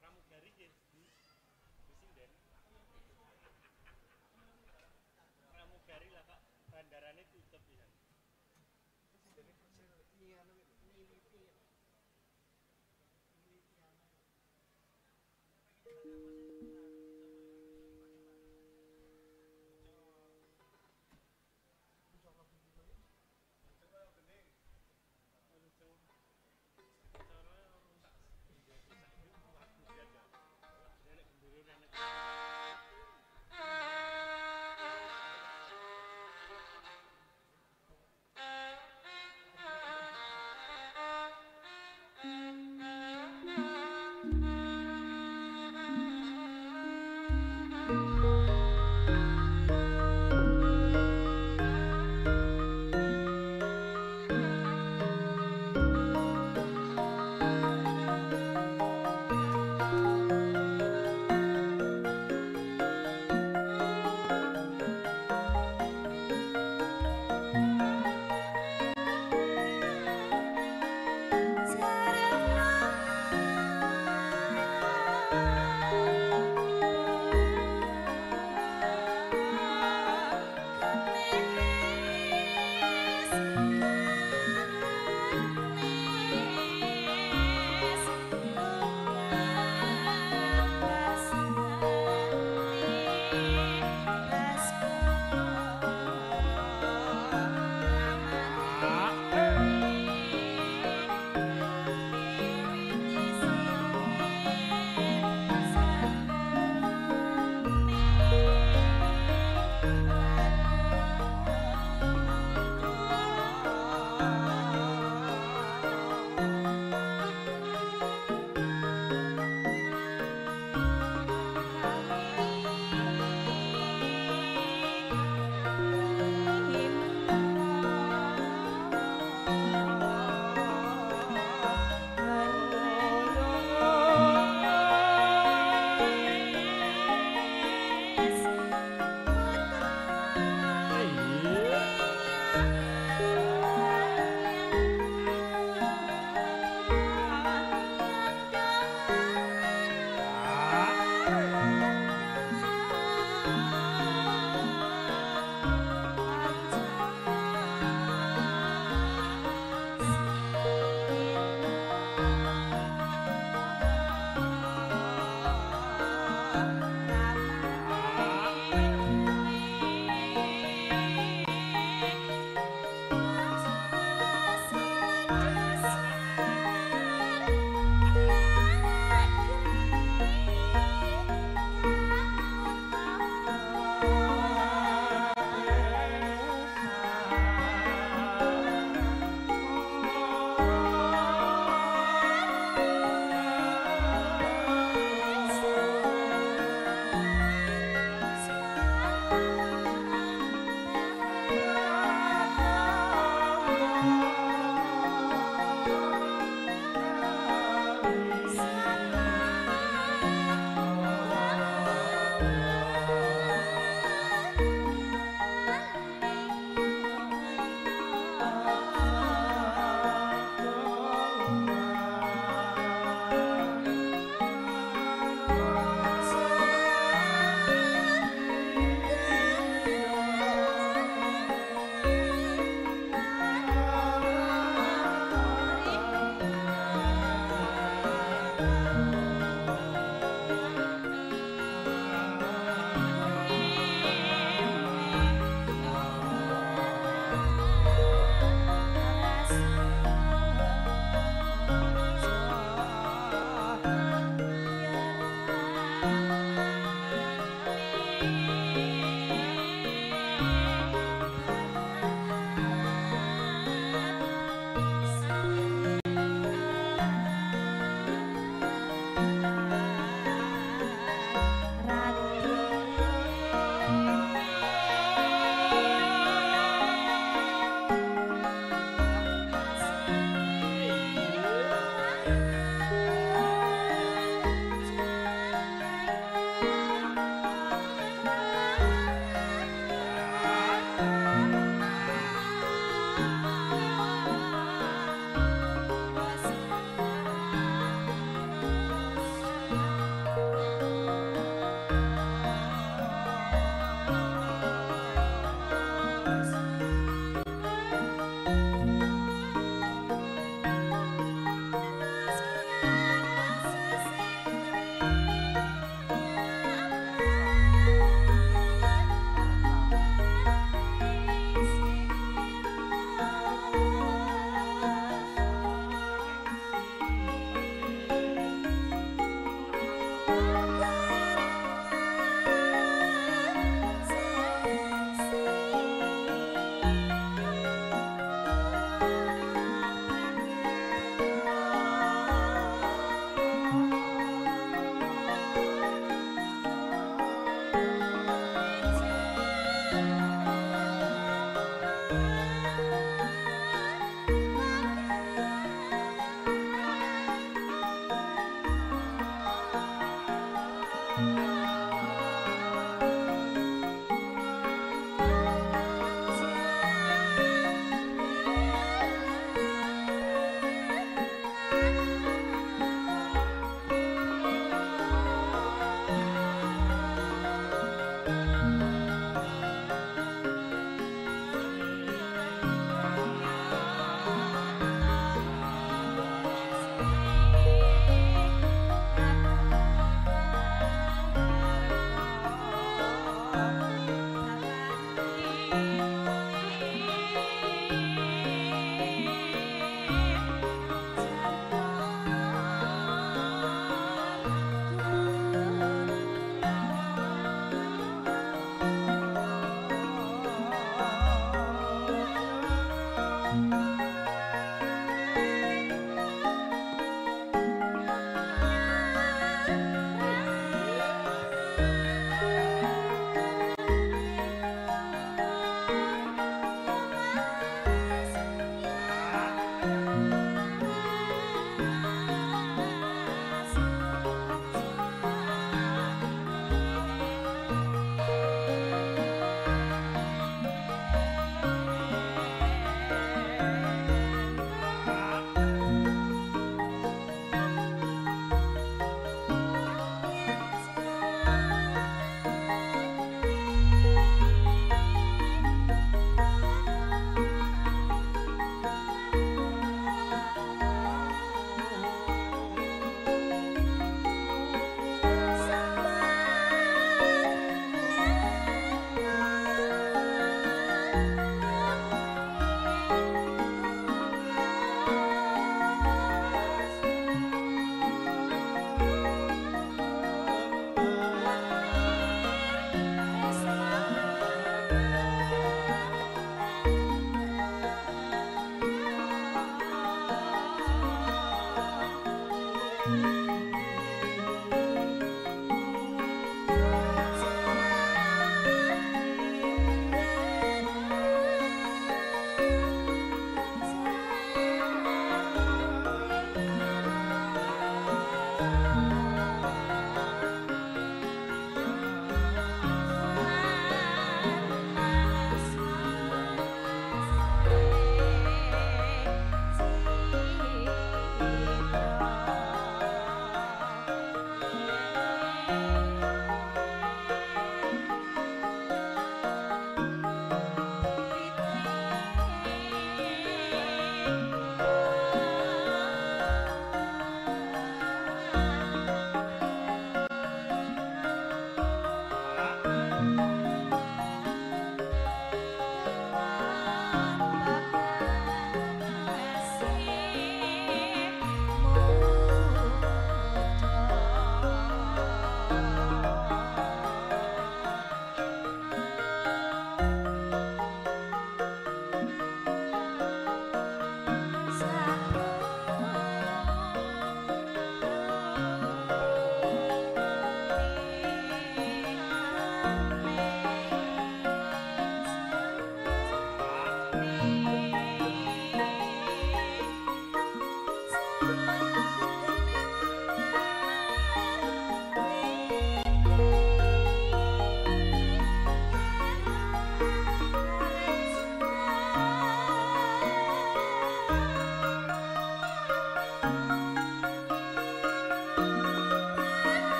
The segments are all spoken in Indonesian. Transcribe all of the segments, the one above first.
Pramugari ya di sinden. Pramugari lah Pak, bandarane tutup ya.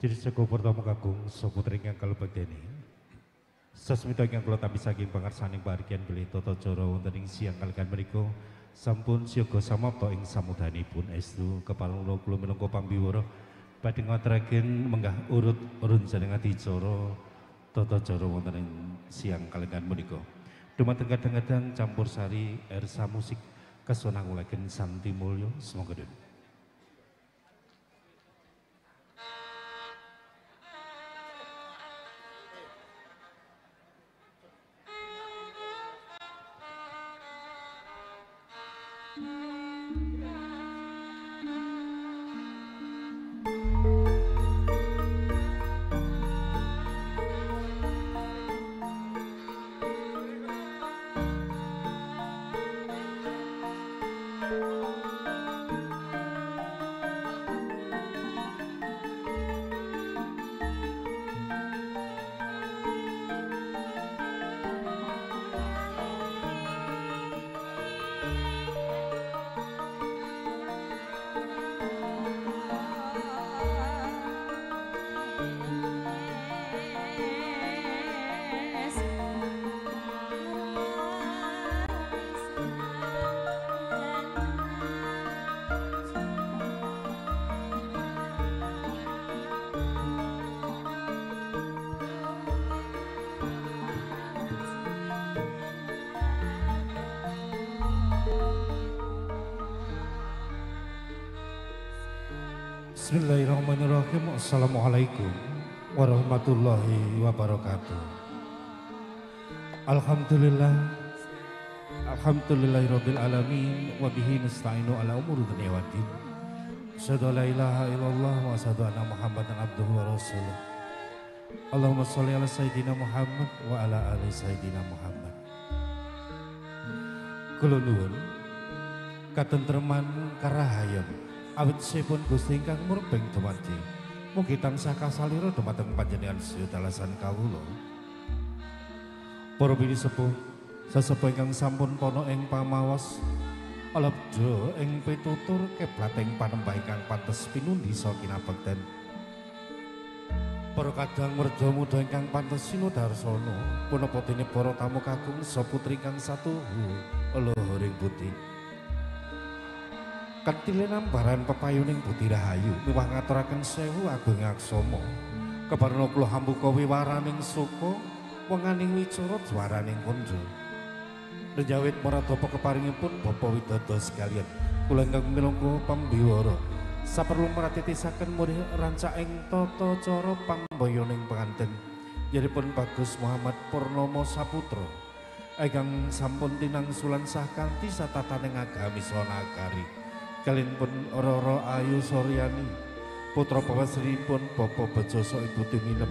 Jadi sego Purnomo Agung saputring angkal bedeni. Sasmita ingkang kula tampi saking pangarsaning paringkian bilih tata cara wonten ing siang kaliyan mriku sampun siaga samapta ing samudhanipun estu kepalung kula minangka pambiwara badhe ngaturaken menggah urut runjenengan adicara tata cara wonten ing siang kaliyan mriku. Dumateng kadang-kadang campur sari ERSA Musik kesona ngulaken Santi Mulyo semoga dene. Bismillahirrahmanirrahim. Assalamualaikum warahmatullahi wabarakatuh. Alhamdulillah, alhamdulillahirabbil alamin wa bihi nasta'inu ala umuri dunya waddin. Asyhadu an la ilaha illallah wa asyhadu anna Muhammadan abduhu wa rasuluh. Allahumma shalli ala sayidina Muhammad wa ala ali sayidina Muhammad. Kula nuwun katentreman karahayan awit sepun Gusti ingkang murbeng dumadi mugi tansah kasalira dumateng panjenengan sedaya dalasan kawula. Para bilih sepuh sesepuh ingkang sampun pono ing pamawas alebdo ing pitutur keblating panembah ingkang pantes pinundi sakinabekten. Para kadang merda muda ingkang pantes sinudarsana punapa dene para tamu kagung saputri ingkang satuhu luhuring putih. Ketile nambaran pepayuning putih rahayu miwah ngaturaken sewu agung aksama keparna kula hambuka wiwaraning suka wenganing wicarut swaraning kunjul rejawit maradapa keparingipun Bapak Widodo sekalian kula ingkang minangka pambiwara saperlu maratitisaken murih rancaking tata cara pambayaning penganten yaripun Bagus Muhammad Purnomo Saputro ingkang sampun tinangsulan sah kanthi satataning agami sonagari kalian pun Rr. Suryani putra pawasripun Bapak Bejo Ibu Tuminem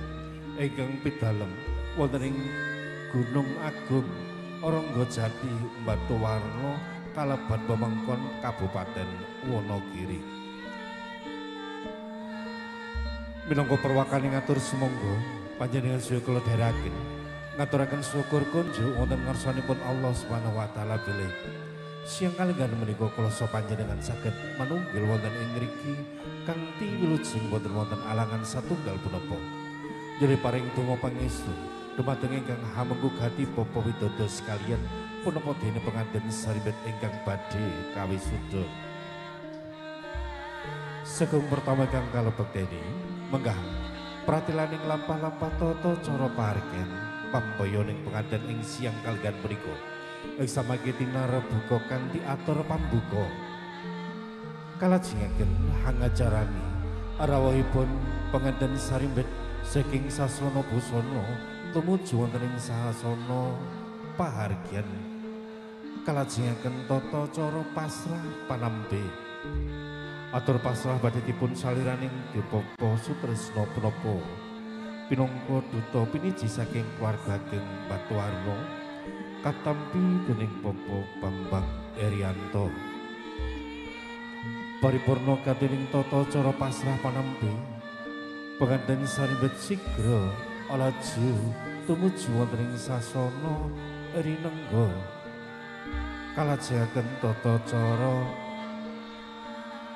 ingkang pidalem wonten ing Gunung Agung Ronggojati Batuwarno Kalaban wewengkon Kabupaten Wonogiri. Minangka perwakane ngatur sumangga panjenengan sedaya kula dherekaken ngaturaken syukur kunjuk wonten ngarsanipun Allah Subhanahu wa taala bilih siang kalian menika kula panjenengan saged manunggil wonten ing ngriki kanthi wilujeng boten-boten alangan satunggal punapa. Jadi paring donga pangestu dumateng ingkang hamengku gati Bapak Widodo sekalian punapa dene penganten saribet ingkang badhe kawisuda. Segem pertama kang kalebekteni menggah pratilaning lampah-lampah tata cara parken pambayaning penganten ing siang kalian menika. Eksamake tinara buka kanthi atur pambuka kalajengaken hangacarani rawuhipun penganten sarimbet saking sasana busana tumuju wonten ing sasana pahargyan kalajengaken tata cara pasrah panambe atur pasrah badhe dipun saliraning Dipapa Sutresna punapa pinangka duta piniji saking keluarga Ageng Batuwarno katampi dening Bapak Bambang Erianto. Paripurna katining tata cara pasrah panampi penganten saribet sigra alaju tumuju wonten ing sasana rinengga kalajengaken tata cara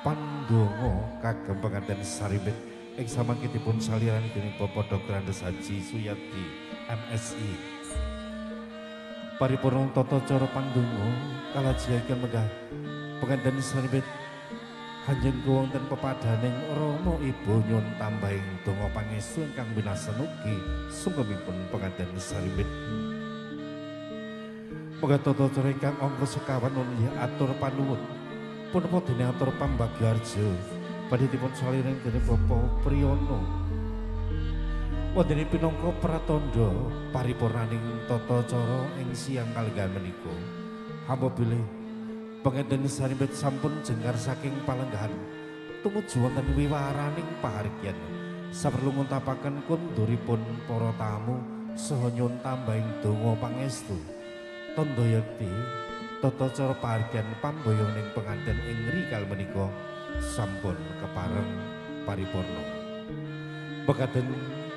pandonga kagem penganten saribet Ing samangkitipun salirani dening Bapak Dr. Andes Haji Suyadi MSI. Paripurna tata cara pandonga kalajengaken menggah pengandani sarbet Kanjeng wonten pepadaning Rama Ibu nyun tambahing donga pangestu ingkang winasan ugi sungkemipun pengandani sarbet. Muga tata cara ingkang angka sekawan nuli atur panuwun. Punapa dene atur pambagi arjo badhipun salireng dening Bapak Priyono. Wonten pinangka pratandha paripurnaning tata cara ing siang kalenggan menika. Hamba bilih pengeden saribet sampun jengkar saking palenggahan tumuju wonten wiwaraning pahargyan saperlu nguntapaken kunduripun para tamu saha nyun tambahing donga pangestu tandha yakti tata cara pahargyan pamboyoning penganten ing rikal menika sampun kepareng paripurna. Pekaten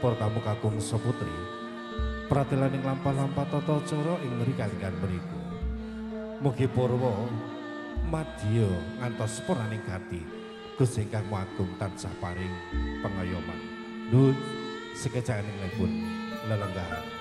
para tamu kakung saputri pratelaning lampah-lampah tata cara ing rikal menika mugi purwa madya ngantos puraning gati Gusti ingkang agung tansah paring pengayoman. Nuwun sekejakanipun lelenggahan.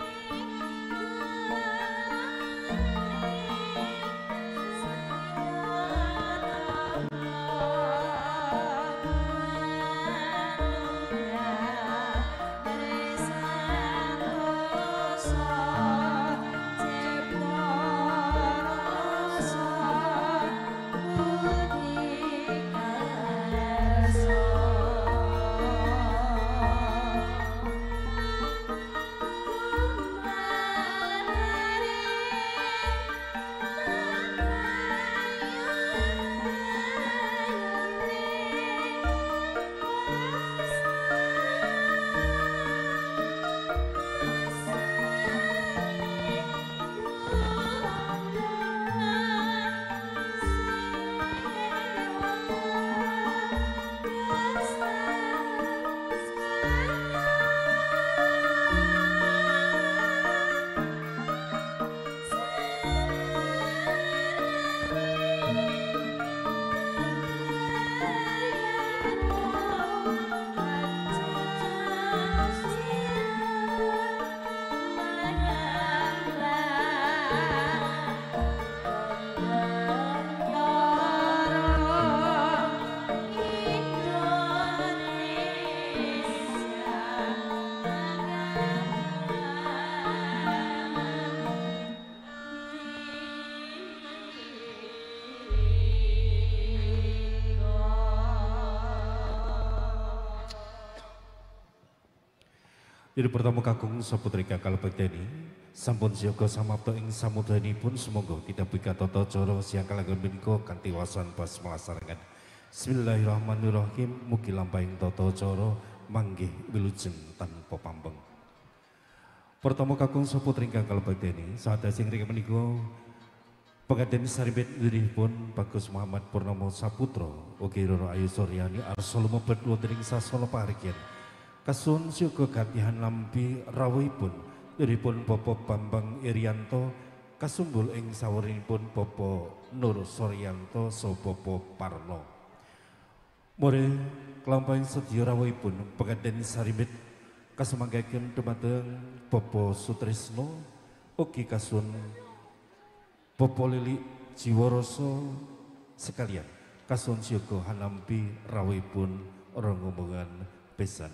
Jadi pertama kakung saputri kakal peteni sampun siaga samapta ing samudhanipun semoga kita buka tata cara siang kalenggan menika kanthi wasan bas melaksanakan. Bismillahirrahmanirrahim mugi lampahing tata cara manggih wilujeng tanpa pambeng. Pertama kakung saputri kakal peteni sadasing rika menika pengaden saribet diripun Bagus Muhammad Purnomo Saputro ugi Rr. Suryani arsal mebet wonten ing sasana pahargyan. Kasun syukur gatihan lampi rawuhipun diripun Bapak Bambang Irianto kasumbul ing saweringipun Bapak Nur Soryanto saha Bapak Parno. Mure kelampahing sedya rawuhipun penganten saribet kasumanggaken dumateng Bapak Sutrisno ugi kasun Bapak Lili Jiworoso sekalian kasun syukur halampi rawuhipun orang ngomongan pesan.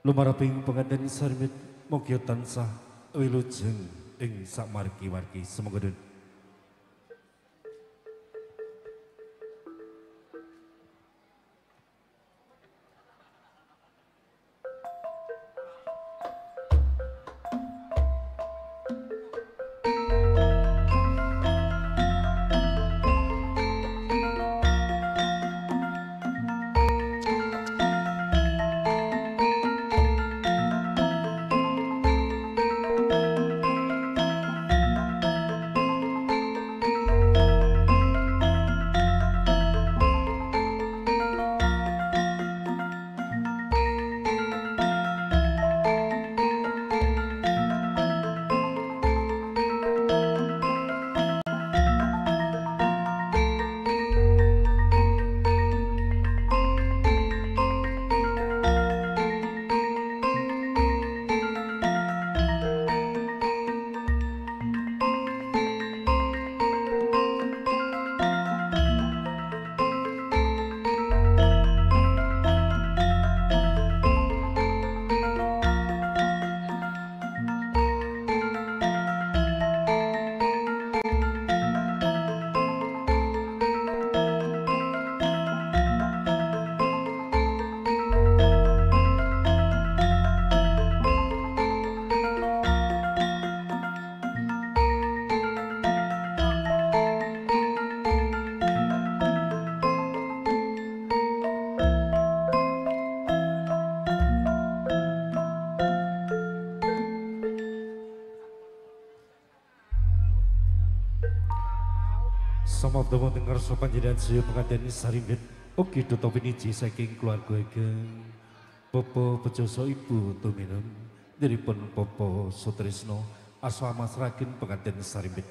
Lumaraping penganten saribet mugi tansah wilujeng ing sakmargi-margi semoga. Some of the mendengar sopan jadian suyu pengantin sarimbit oke tutup ini saking keluarga ikeng Popo pejoso ibu Tuminem diripun Popo Sutrisno aswama serakin pengantin sarimbit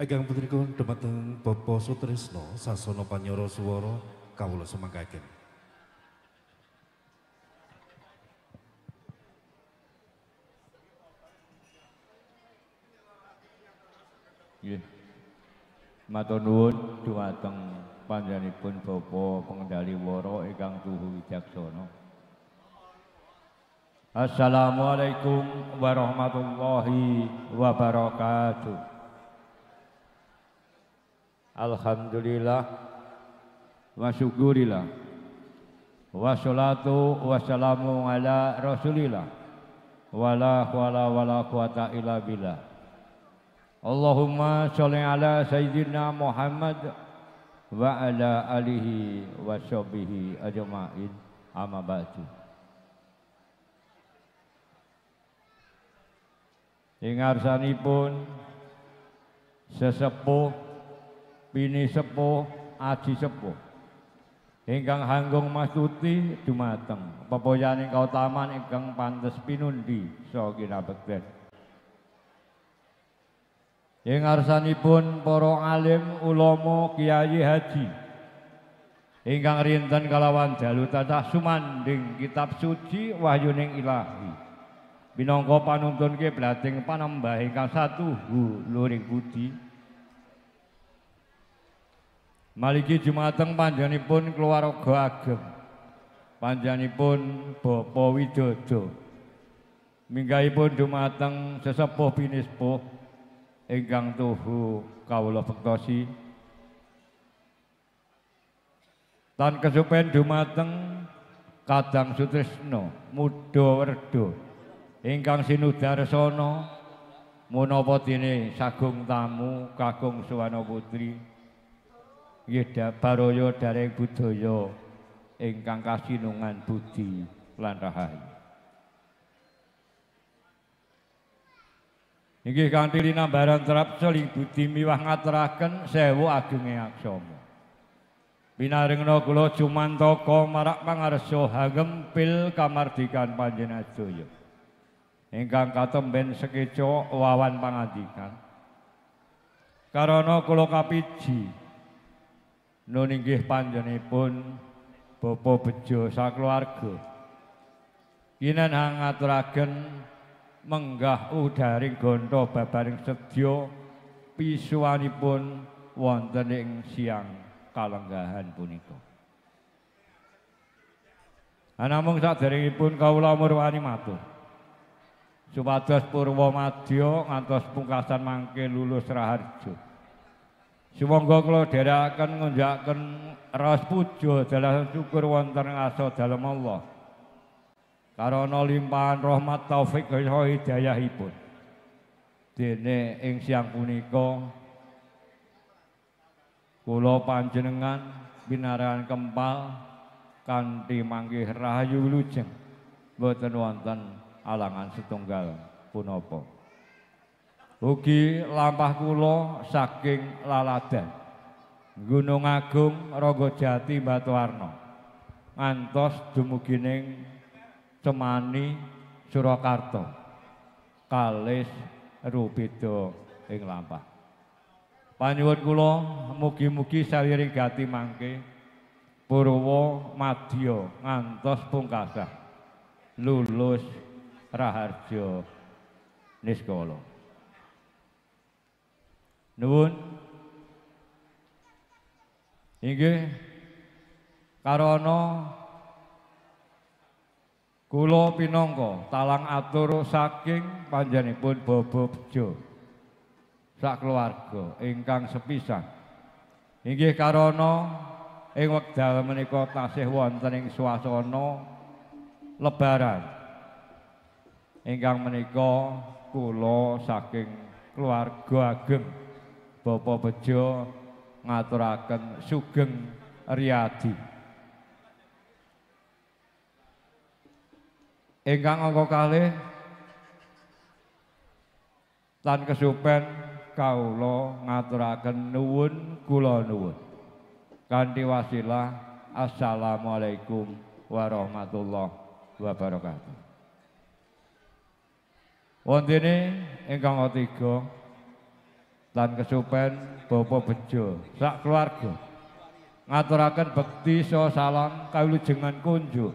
Agang putrikun demateng Popo Sutrisno sasono panyoro suworo kawula semangkaken. Matur nuwun dhumateng panjenenganipun Bapak Pengendali Wara ingkang Tuhu Wijaksana. Assalamualaikum warahmatullahi wabarakatuh. Alhamdulillah wa syukurillah wassalatu wassalamu ala Rasulillah wala hawla wala quwata illa billah. Allahumma sholli ala sayyidina Muhammad wa ala alihi wa sahbihi ajma'in amma ba'du. Ing ngarsanipun sesepuh bini sepuh aji sepuh ingkang hanggung mastuti dumateng pepoyaning kautaman ingkang pantes pinundi saha kinabekten. Ing ngarsanipun para alim ulama kiai haji ingkang rinten kalawan dalu tatah sumanding kitab suci wahyuning ilahi minangka panuntun kiblating panembah ingkang satuhu luring budi maliki jumateng panjenenganipun keluarga ageng panjenenganipun Bapak Widodo minggahipun dumateng sesepuh binispuh ingkang tuhu kawula bektosi tan kesupen dumateng Kadang Sutrisno mudha werda ingkang sinudarsana menapa dene sagung tamu kakung Suwana Putri yeda baraya dareng budaya ingkang kasinungan budi lan rahayu. Inggih kanthi linambaran terap seling budi miwah ngaturaken sewu agenge aksama. Pinaringna kula jumantaka marak pangarsa hangempil kamardikan panjenengan sedaya. Ingkang katemben sekeca wawan pangandikan. Karana kula kapiji nun inggih panjenenganipun Bapak Bejo sakeluarga. Kinen hang ngaturaken menggah udaring gonto babaring sedya pisuwanipun wonten ing siang kalenggahan punika. Anamung saderengipun kawula murwani matur supados purwa madya ngantos pungkasan mangke lulus raharjo. Sumangga kula dherekaken ngunjakaken raos puja dalah syukur wonten ing asa dalem Allah. Karana limpahan rahmat taufik saha hidayahipun dene ing siang punika kula panjenengan pinarengan kempal kanthi mangke rahayu lujeng boten wonten alangan setunggal punapa ugi lampah kula saking laladan Gunung Agung Ronggojati Batuwarno ngantos dumugi ning Semani Surakarta kalis rupido ing lampah. Panyuwun kula mugi-mugi saliring gati mangke purwa madya ngantos pungkasah lulus raharja niskala. Nuwun. Inggih karana kula pinangka talang atur saking panjenenganipun Bapak Bejo sakeluarga ingkang sepisan. Inggih karana ing wekdal menika tasih wonten ing swasana lebaran ingkang menika kula saking keluarga ageng Bapak Bejo ngaturaken sugeng riyadi. Ingkang angka kalih lan kesupen kaula ngaturaken nuwun kula nuwun. Kanthi wasilah assalamualaikum warahmatullahi wabarakatuh. Wontene ingkang ketiga lan kesupen Bapak Bejo sak keluarga ngaturaken bekti saha salam kawilujengan kunjuk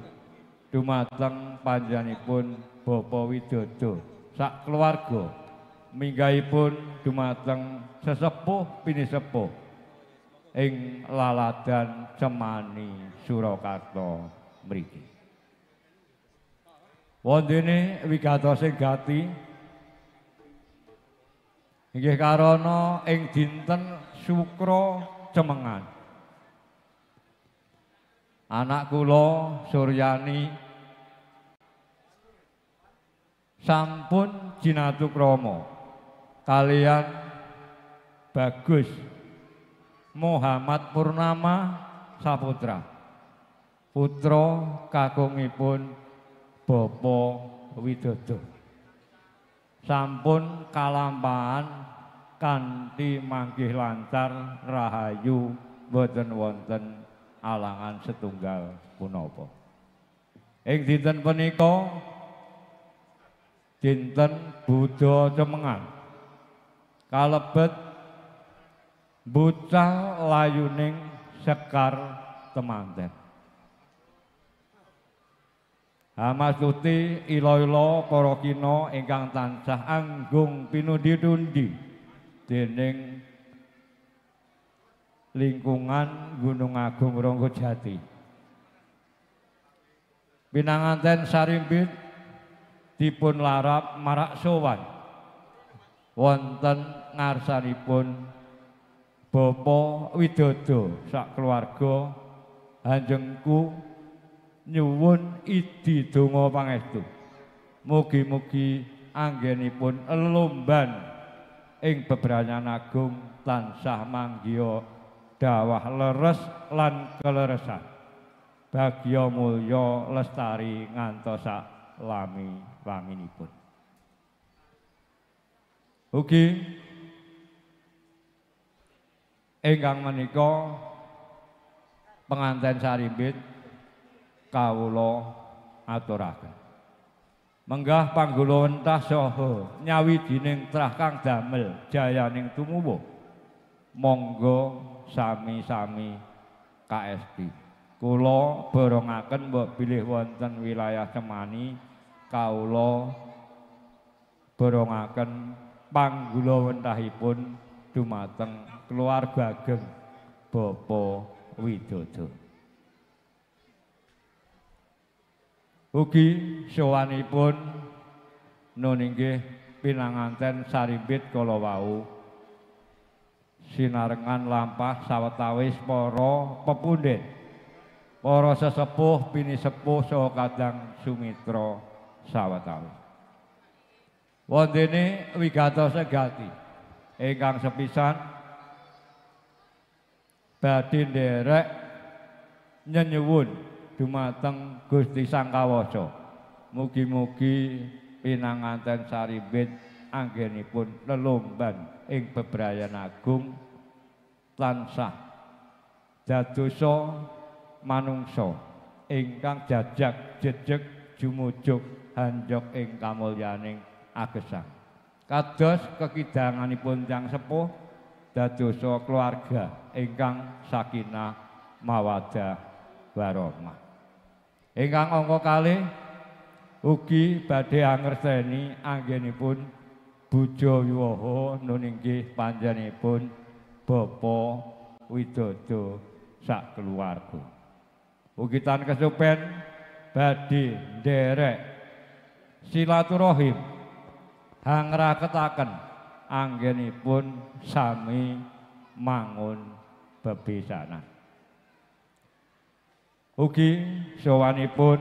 dumateng panjenenganipun Bapak Widodo sak keluarga. Minggahipun dumateng sesepuh pinisepuh ing laladan Cemani Surakarta mriki. Wondene wigatosing gati inggih karana ing dinten Sukra Cemengan anak kula Suryani sampun jinatukrama kalian Bagus Muhammad Purnomo Saputro putra kakungipun Bapak Widodo sampun kalampahan kanthi manggih lancar rahayu boten wonten alangan setunggal punapa. Ing dinten punika dinten Buddha Cemengan kalebet bocah layuning Sekar Temanten. Hamastuti ila-ila para kina ingkang tansah anggung pinundi-tundi dening lingkungan Gunung Agung Ronggojati. Pinanganten sarimbit dipun larap marak sowan wonten ngarsanipun Bapak Widodo sak keluarga hanjengku nyuwun idhi donga pangestu mugi-mugi anggenipun lomban ing bebrayan agung tansah manggiya dawah leres lan keleresan bagya mulya lestari ngantos sak lami wanginipun. Ugi ingkang menika penganten sarimbit kawula aturaken. Menggah panggula wentah saha nyawijining trah kang damel jayaning tumuwuh. Monggo sami-sami KSD. Kula borongaken mbok bilih wonten wilayah Cemani kawula borongaken panggula wentahipun dumateng keluarga ageng Bapak Widodo. Ugi sowanipun nun inggih pinanganten sarimbit kala wau sinarengan lampah sawetawis para pepundhen, para sesepuh pinisepuh saha kadang sumitra sawetawis. Wondene wigatos segati ingkang sepisan badhe nderek nyenyuwun dumateng Gusti Sang Kawasa. Mugi-mugi pinanganten sarimbit anggenipun lelomban ing bebrayan agung tansah dadosa manungsa ingkang jajag jejeg jumujuk hanjog ing kamulyaning agesang. Kados kekidanganipun tiyang sepuh dadosa keluarga ingkang sakinah mawaddah warahmah. Ingkang angka kalih ugi badhe angerteni anggenipun bujo wiwaha nun inggih panjenenganipun Bapak Widodo sak keluarga. Ugi tan kesupen badhe nderek silaturahim hangraketaken anggenipun sami mangun bebesanan. Ugi sowanipun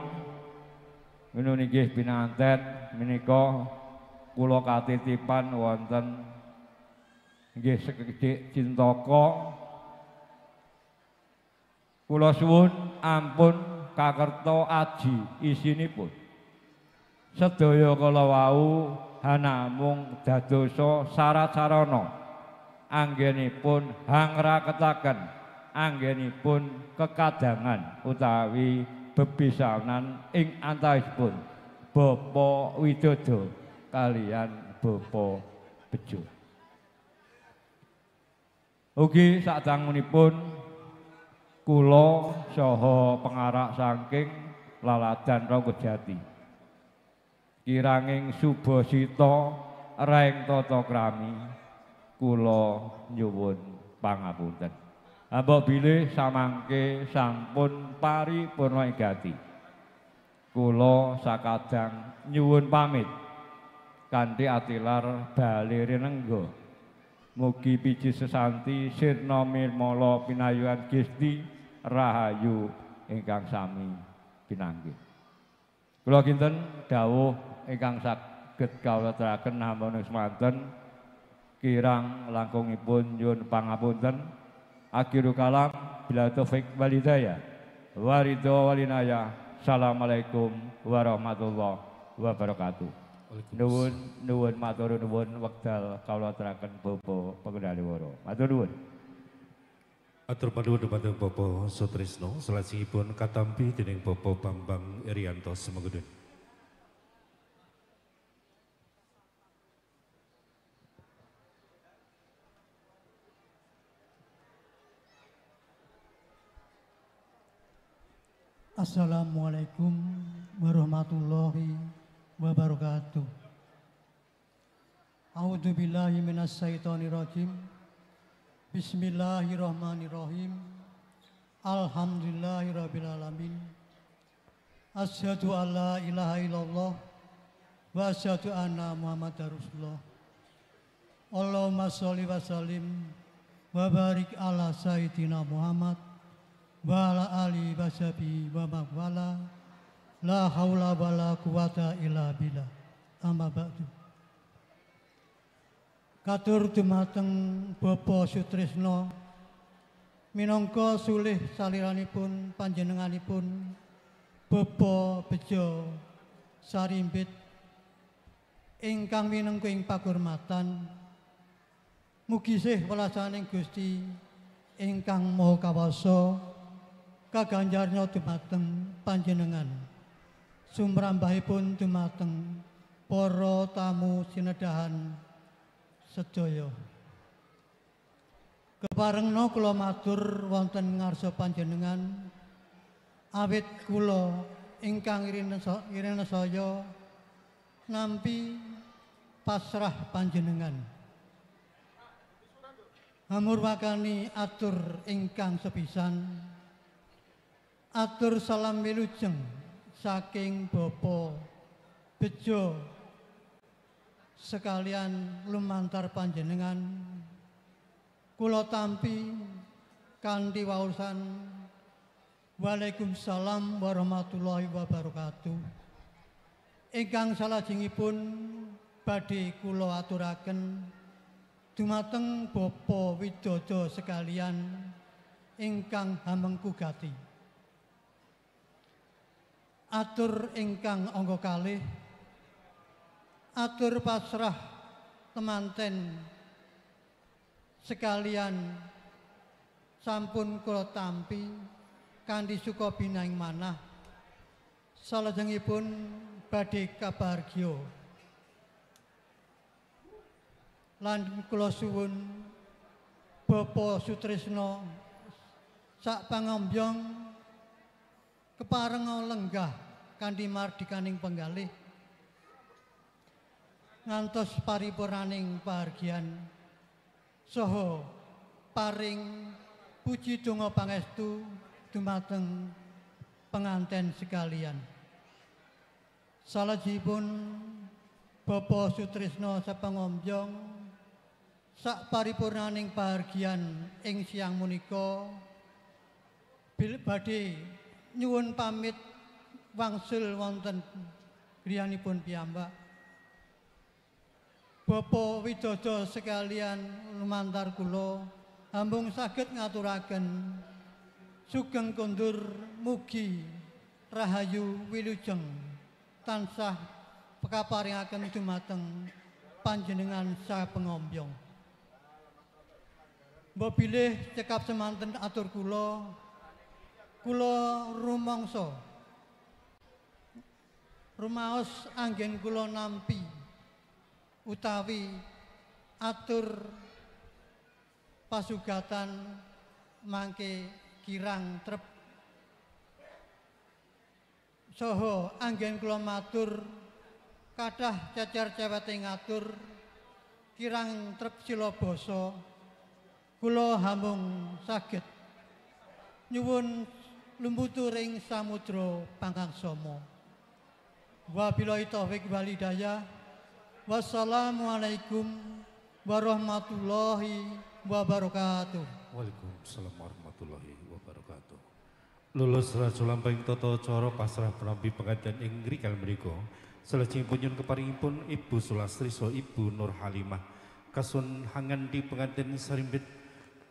menika inggih pinanganten menika kula katitipan wonten inggih sekedhik cintaka. Kula suwun ampun kakerta aji isinipun. Sedaya kala wau hanamung dadosa sarat sarana anggenipun hangra ketaken, anggenipun kekadangan utawi bebisanan ing antawisipun Bapak Widodo kalian Bapak Bejo. Ugi sadangunipun kula saha pengarak saking laladan Ronggojati. Kiranging subasita raing tata krami kula nyuwun pangapunten. Ambok bilih samangke sampun paripurna enggal. Kula sakadang nyuwun pamit kanthi atilar bali renengga. Mugi biji sesanti sirna mirmala pinayuan Gusti rahayu ingkang sami pinanggih. Kula kinten dawuh ingkang saged kawateraken hamun semanten kirang langkungipun nyuwun pangapunten. Akhirul kalam bila taufik wal hidayah wa ridho wal inayah. Assalamualaikum warahmatullahi wabarakatuh. Nuwun nuwun matur nuwun wekdal kawateraken Bapak Pengendali Woro. Matur nuwun. Atur panuwun dhumateng Bapak Sutrisno salajengipun katampi dening Bapak Bambang Irianto Semegedun. Assalamualaikum warahmatullahi wabarakatuh. A'udzubillahi minasyaitonirrajim. Bismillahirrahmanirrahim. Alhamdulillahirabbil alamin. Asyhadu an la ilaha illallah wa asyhadu anna Muhammadar Rasulullah. Allahumma sholli wa sallim wa barik ala sayyidina Muhammad wa ala alihi washabihi wa ba'ala. La haula wala quwata illa billah. Amma ba'du. Katur dumateng Bapak Sutrisno minangka sulih saliranipun panjenenganipun Bapak Bejo Sarimbit ingkang minengka ing pakurmatan mugi sih welasaning Gusti ingkang Maha Kawasa kaganjarna dumateng panjenengan. Sumrambahipun dumateng para tamu sinedahan sedaya. Keparengna kula matur wonten ngarsa panjenengan awit kula ingkang ireng saya nampi pasrah panjenengan. Hamurwakani atur ingkang sepisan. Atur salam wilujeng saking Bapak Bejo sekalian lumantar panjenengan kula tampi kanthi wausan Waalaikumsalam warahmatullahi wabarakatuh ingkang salajengipun badhe kula aturaken dumateng Bapak Widodo sekalian ingkang hamengkugati. Atur ingkang angka kalih, atur pasrah temanten sekalian sampun kula tampi kanthi sukabina ing manah salajengipun badhe kabargya lan kula suwun Bapak Sutrisno sak pangambyong keparenga lenggah kanthi mardikaning penggalih ngantos paripurnaning pahargyan saha paring puji donga pangestu dumateng penganten sekalian. Salajengipun Bapak Sutrisno sapangombong sak paripurnaning pahargyan ing siang menika bil badhe nyuwun pamit wangsul wonten griyanipun piyambak. Bapak Widodo sekalian lumantar kula ambung saged ngaturaken sugeng kondur mugi rahayu wilujeng tansah pekaparingaken dumateng panjenengan sapengombong. Mbok bilih cekap semanten atur kula. Kula rumangsa. Rumaos anggen kula nampi utawi atur pasugatan mangke kirang trep. Soho anggen kula matur kadah cacar cewete ngatur kirang trep sila basa kula hamung saged nyuwun lumputuring samudra pangkangsama wabillahi taufiq wal hidayah. Wassalamualaikum warahmatullahi wabarakatuh. Waalaikumsalam warahmatullahi wabarakatuh. Lulus rajulamping tata cara pasrah penampi pengajian ing rikal mriku. Selajengipun keparingipun Ibu Sulastri so Ibu Nur Halimah kasun hangan di pengantin sarimbit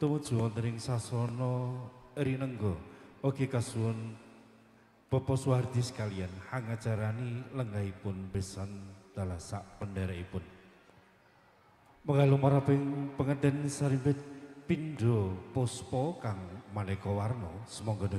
tumuju wonten ing sasana rinengga oge kasun Bapak Suhardi sekalian hangajarani lenggahipun besan dalah sak penderekipun mengga lumaraping pengantin sarimbit pindho puspa kang maneka warna semangga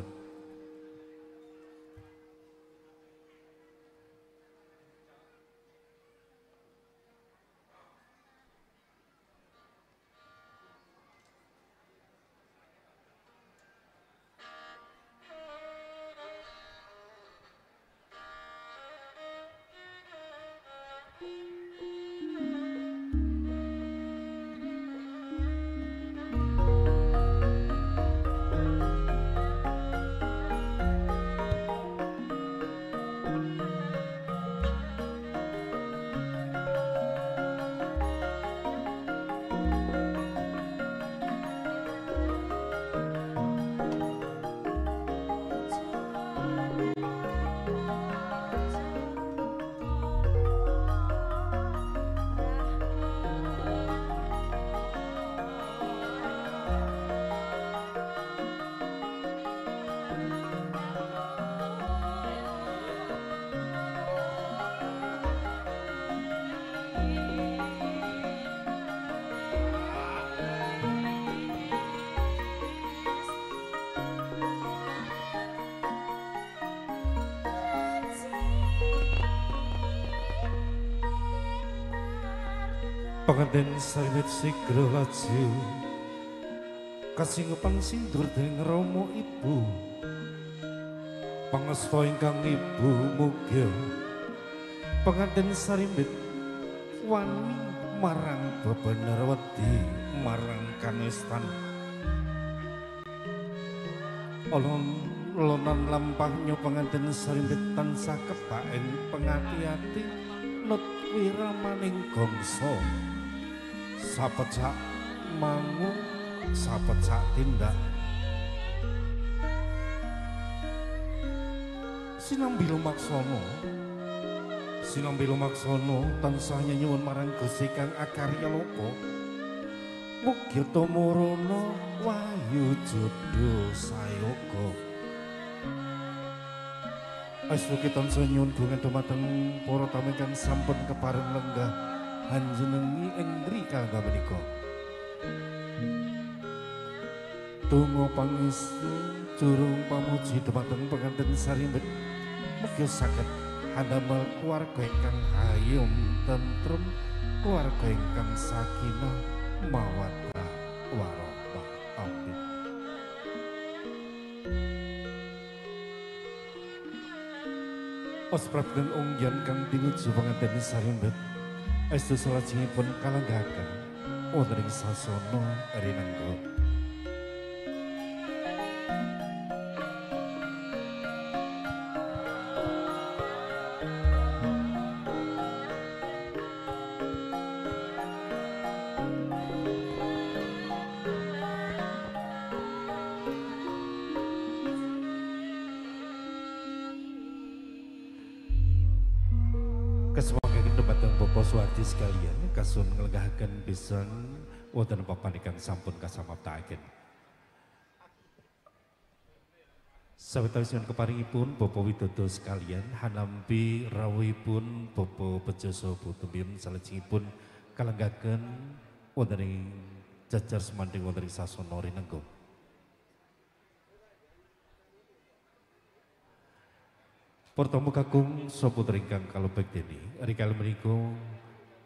pengantin saribet sigro laju kasinggepan sindur deng romo ibu pangestu ingkang ibu mugia pengantin saribet wani marang bebenerwati marang kanistan olon lonan lampahnya pengantin saribet tansah kepaen pengati-ati not wiramaning gongso sapecak mangu sapecak tindak sinambi lumaksono tansah nyuwun marang Gusti kang akarya loka mugi tumuruna wayu jodho sayoga asu kitan senyun dumateng dumateng para tamu kang sampun kepareng lenggah panjenengi engri kangga menika donga pangestu curung pamuji dhumateng pengantin sarimbet mugi saged handamel keluarga ingkang hayom tentrem keluarga ingkang sakinah mawaddah warahmah amin. Osprabden ungyan kang tinuju pengantin sarimbet estu salajengipun kalenggahaken wonten ing sasana rinengga sekalian kasun ngelenggahaken pisan wonten papan ingkang sampun kasamaptaken. Sawetawisipun keparingipun Bapak Widodo sekalian hanampi rawuhipun Bapak Bejo saha Tuminem salajengipun kalenggahaken wonten ing jajar semanding wonten ing sasana rinenggo. Purnomo kakung saputro ingkang kalebet dene rikala menika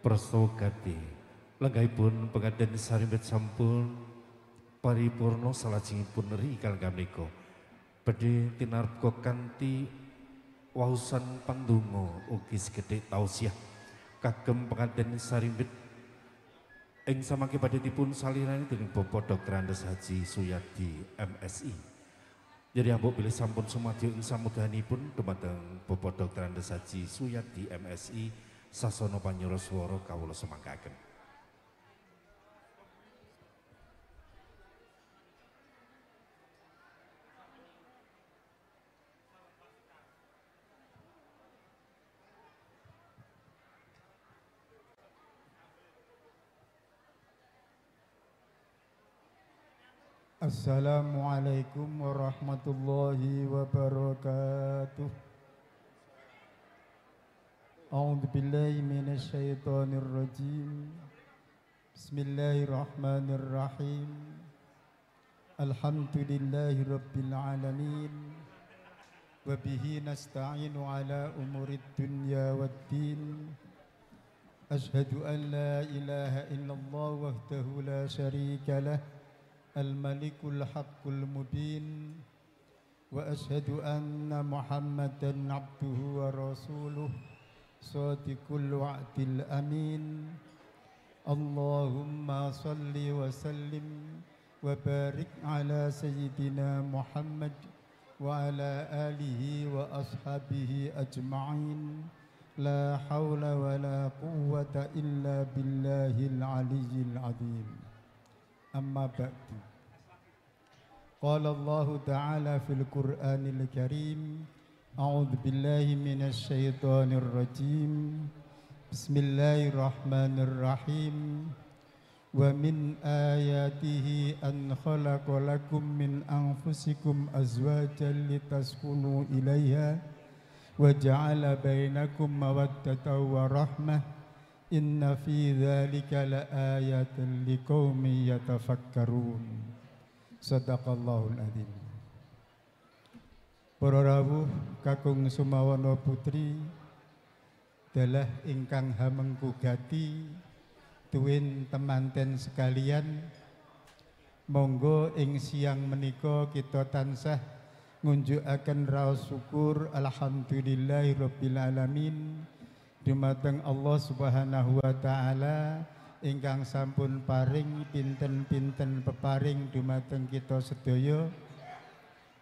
prastawa gadhih lenggahipun pengaden sarimbet sampun paripurna salajengipun neri kalenggan menika badhe tinarep kanthi wausan pandonga ugi segedhe tausiah kagem pengaden sarimbet ing samangke badhe dipun salirani dening Bapak Dr. Andes Haji Suyadi MSI. Jadi ambok pilih sampun sumadyo ing samudhanipun dumateng Bapak Dr. Andes Haji Suyadi MSI sasana panyuwun swara kawula semangkaken. Assalamualaikum warahmatullahi wabarakatuh. A'udzu billahi minasy syaithanir rajim. Bismillahirrahmanirrahim. Alhamdulillahi rabbil alamin. Wa bihi nasta'inu ala umurid dunya waddin. Asyhadu an la ilaha illallah wahdahu la syarika lah. Al-Malikul Haqqul Mubin. Wa ashadu anna Muhammadan abduhu wa rasuluh sadiqul wa'dil amin. Allahumma salli wa sallim wa barik ala sayyidina Muhammad wa ala alihi wa ashabihi ajma'in. La hawla wa la quwwata illa billahil aliyyil azim. Amma ba'du. Qala Allahu ta'ala fil Qur'anil Karim. A'udzu billahi minasy syaithanir rajim. Bismillahirrahmanirrahim. Wa min ayatihi an khalaqa lakum min anfusikum azwajan litaskunu ilaiha wa ja'ala bainakum mawaddatan wa rahmah. Inna fi dzalika laayatan liqaumin yatafakkarun. Shadaqallahul adzim. Para rawuh kakung Sumawana putri dalah ingkang hamengkugati tuwin temanten sekalian, monggo ing siang menika kita tansah ngunjukaken raos syukur alhamdulillahirabbil alamin. Dumateng Allah Subhanahu wa taala ingkang sampun paring pinten-pinten peparing dumateng kita sedaya.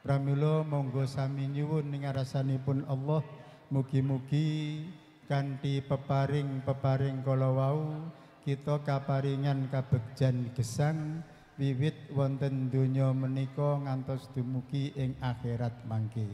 Pramila monggo sami nyuwun ing ngarsanipun Allah, mugi-mugi kanthi peparing-peparing kala wau kita kaparingan kabegjan gesang wiwit wonten donya menika ngantos dumugi ing akhirat mangke.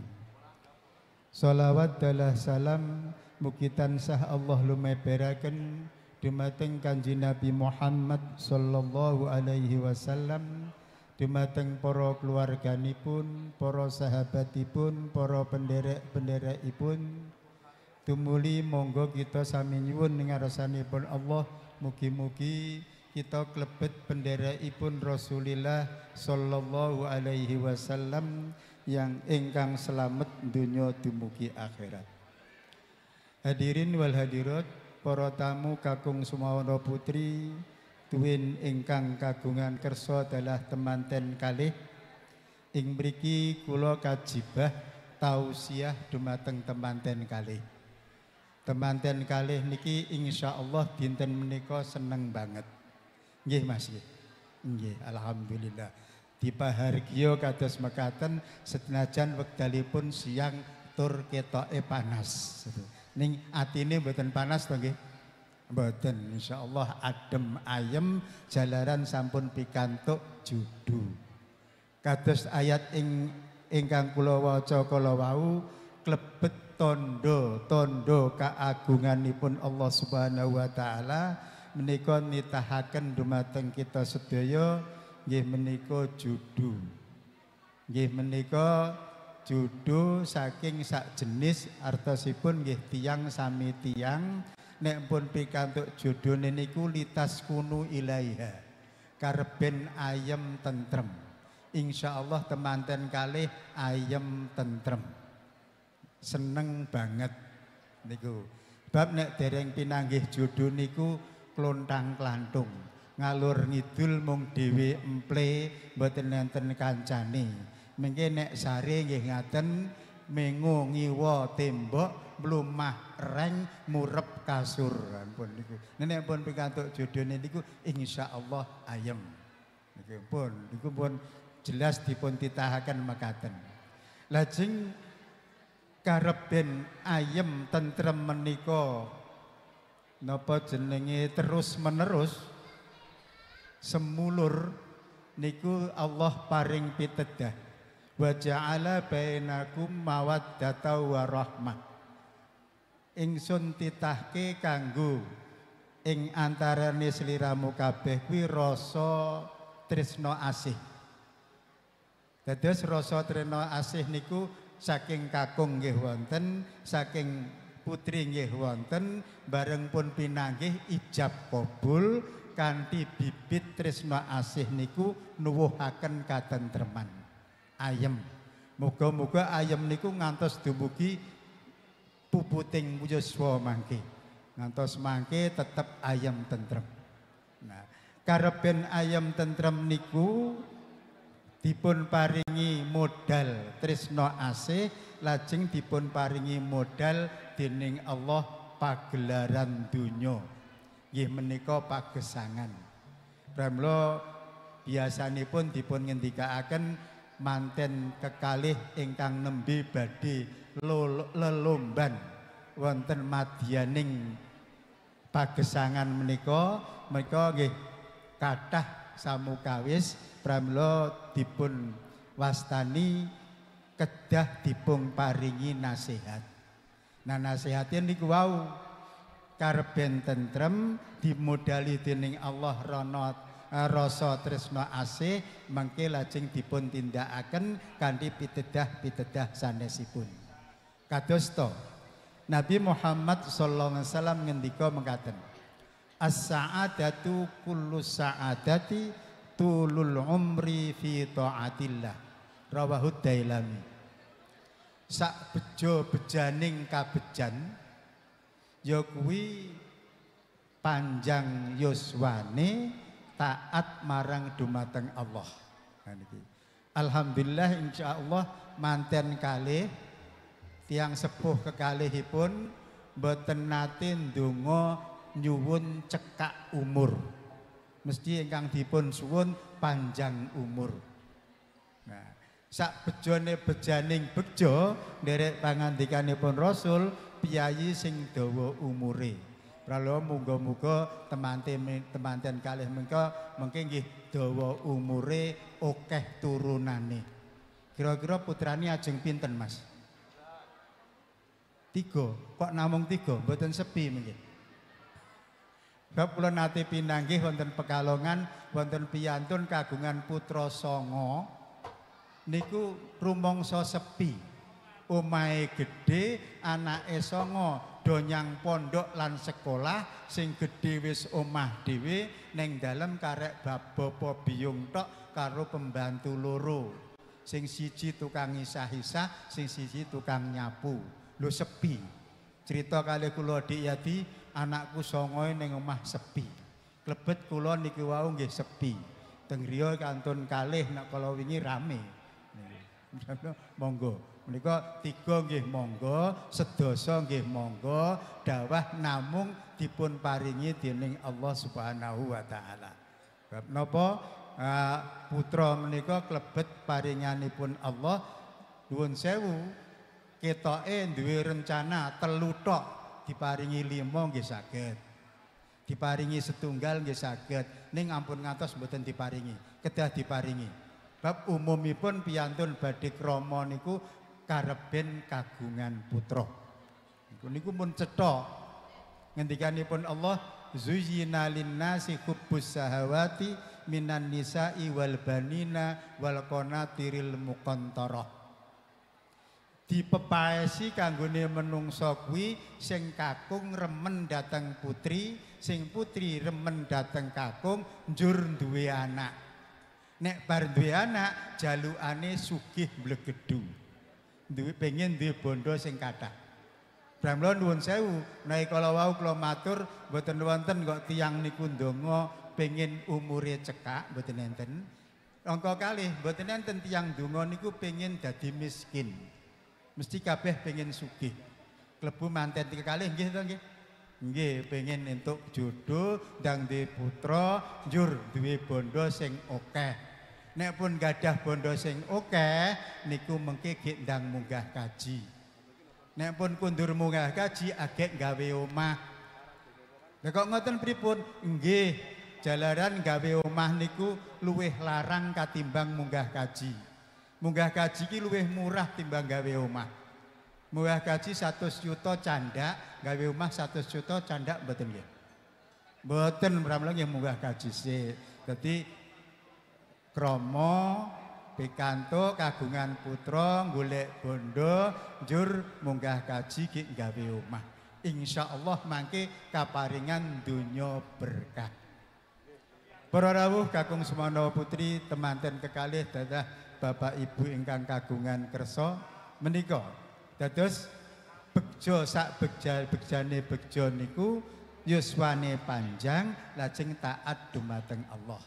Shalawat dalah salam mugi tansah Allah lumeberaken dumateng Kanjeng Nabi Muhammad sallallahu alaihi wasallam, dumateng para keluarganipun, para sahabatipun, para penderek-penderekipun. Tumuli monggo kita sami nyuwun ing ngarsanipun Allah, mugi-mugi kita klebet penderekipun Rasulillah sallallahu alaihi wasallam yang ingkang selamat dunya dumugi akhirat. Hadirin wal hadirat, para tamu kakung Sumawana putri tuwin ingkang kagungan kersa dalah temanten kalih. Ing mriki kula kajibah tausiah dumateng temanten kalih. Temanten kalih niki insyaallah dinten menika seneng banget. Nggih Mas nggih. Nggih, alhamdulillah. Dipahargya kados mekaten senajan wekdalipun siang tur ketoke panas. Ning atine mboten panas to nggih? Mboten, insyaallah adem ayem, jalaran sampun pikantuk judu. Kados ayat ingkang kula waca kala wau klebet tondo-tondo kaagunganipun Allah Subhanahu wa taala menika nitahaken dumateng kita sedaya nggih menika judu. Nggih menika judu saking sak jenis, artosipun nggih tiang sami tiang. Nek pun pikantuk judune niku litas kunu ilaiha. karben ayem tentrem. Insya Allah temanten kali ayem tentrem. Seneng banget niku. Bab nek dereng pinanggih judul niku klontang klantung. Ngalur ngidul mung dhewe emple mboten nenten kancane. Mengke nek sare nggih ngaten mengo ngiwa tembok blumah reng murep kasur pun niku. Nenek pun pikantuk judone niku insyaallah ayem. Niku pun jelas dipun titahaken mekaten. Lajeng kareben ayem tentrem menika napa jenenge terus-menerus semulur niku Allah paring pitedah. Wa ja'ala bainakum mawaddata wa rahmah. Ingsun titahke kanggo ing antarane sliramu kabeh kuwi rasa tresna asih. Dados rasa tresna asih niku saking kakung nggih wonten, saking putri nggih wonten, bareng pun pinanggih ijab kabul kanthi bibit tresna asih niku nuwuhaken katentreman ayem. Muga-muga ayem niku ngantos dumugi puputing wujuswa mangke, ngantos mangke tetep ayam tentrem. Nah, kareben ayam tentrem niku dipun paringi modal tresna asih, lajeng dipun paringi modal dening Allah pagelaran dunya. Nggih menika pagesangan. Pramila biasanipun dipun ngendikaaken manten kekalih ingkang nembe badhe lelomban wonten madyaning pagesangan menika, menika nggih kathah samukawis pramila dipun wastani kedah dipun paringi nasihat. Nah, nasihatipun niku wau karben tentrem dimodali dening Allah rasa tresna asih, mengke lajeng dipun tindakaken kanthi pitedah-pitedah sanesipun. Kados to Nabi Muhammad sallallahu alaihi wasallam ngendika mekaten, as-sa'adatu kullu sa'adati tulul umri fi ta'atillah, rawahu Dailami. Sak bejo bejaning kabejan ya kuwi panjang yuswane taat marang dumateng Allah. Alhamdulillah insyaallah manten kalih tiang sepuh kekalihipun mboten nate ndonga nyuwun cekak umur. Mesti ingkang dipun suwun panjang umur. Nah, sak bejone bejaning bejo nderek pangandikanipun Rasul piyayi sing dawa umure. Pralo muga-muga temanten kalih menika mengke nggih dawa umure akeh turunane. Kira-kira putrane ajeng pinten, Mas? 3, kok namung 3, mboten sepi mengki. Sebab kula nate pinanggih wonten Pekalongan, wonten piyantun kagungan putra 9 niku rumangsa sepi. Omahe gedhe, anake 9 donyang pondok lan sekolah, sing gedhe wis omah dhewe, ning dalem karek bapa biyung tok karo pembantu 2. Sing siji tukang isah-isah, sing siji tukang nyapu. Lu sepi. Cerita kali kula Adik Yadi, anakku 9 ning omah sepi. Klebet kula niki wau nggih sepi. Teng riya kantun kalih nek kala wingi rame. Monggo. Menika 3 nggih monggo, sedasa nggih monggo, dawah namung dipun paringi dening Allah Subhanahu wa taala. Sebab napa putra menika klebet paringanipun Allah. Nuwun sewu. Ketoke duwe rencana 3 tok, diparingi 5 nggih saged. Diparingi 1 nggih saged. Ning ampun ngantos mboten diparingi, kedah diparingi. Bab umumipun piyantun badhe krama niku kareben kagungan putra. Niku pun cetha ngendikanipun Allah, zuyyina lin-nasi hubbus sahawati minan nisa'i wal banina wal qanatiril muqantarah. dipepaesi kanggone menungso kuwi sing kakung remen dateng putri, sing putri remen dateng kakung, njur duwe anak. Nek bar duwe anak jalukane sugih mblegedhu. Duwe pengen duwe bondo sing kathah. Pramila nuwun sewu, nek kala wau kula matur mboten wonten kok tiyang niku ndonga pengen umure cekak, mboten enten. Angka kalih mboten enten tiyang ndonga niku pengen dadi miskin. Mesti kabeh pengen sugih. Klebu manten tiga kali nggih to nggih. Nggih pengen entuk jodoh, ndang duwe putra, njur duwe bondo sing akeh. Nek pun gadah bondo sing akeh niku mengke gek ndang munggah kaji. Nek pun kundur munggah kaji agek gawe omah. Lha kok ngoten pripun? Nggih, jalaran gawe omah niku luwih larang katimbang munggah kaji. Munggah kaji ki luwih murah timbang gawe omah. Munggah kaji 100 juta canda, gawe omah 100 juta canda mboten nggih. Mboten pramila nggih munggah kaji sih. Dadi krama pikantuk kagungan putra golek bondo njur munggah kaji ki gawe omah. Insyaallah mangke kaparingan donya berkah. Para rawuh kakung semana putri temanten kekalih dadah Bapak Ibu ingkang kagungan kersa menika dados Bejo sak begjane Bejo niku yuswane panjang lajeng taat dumateng Allah.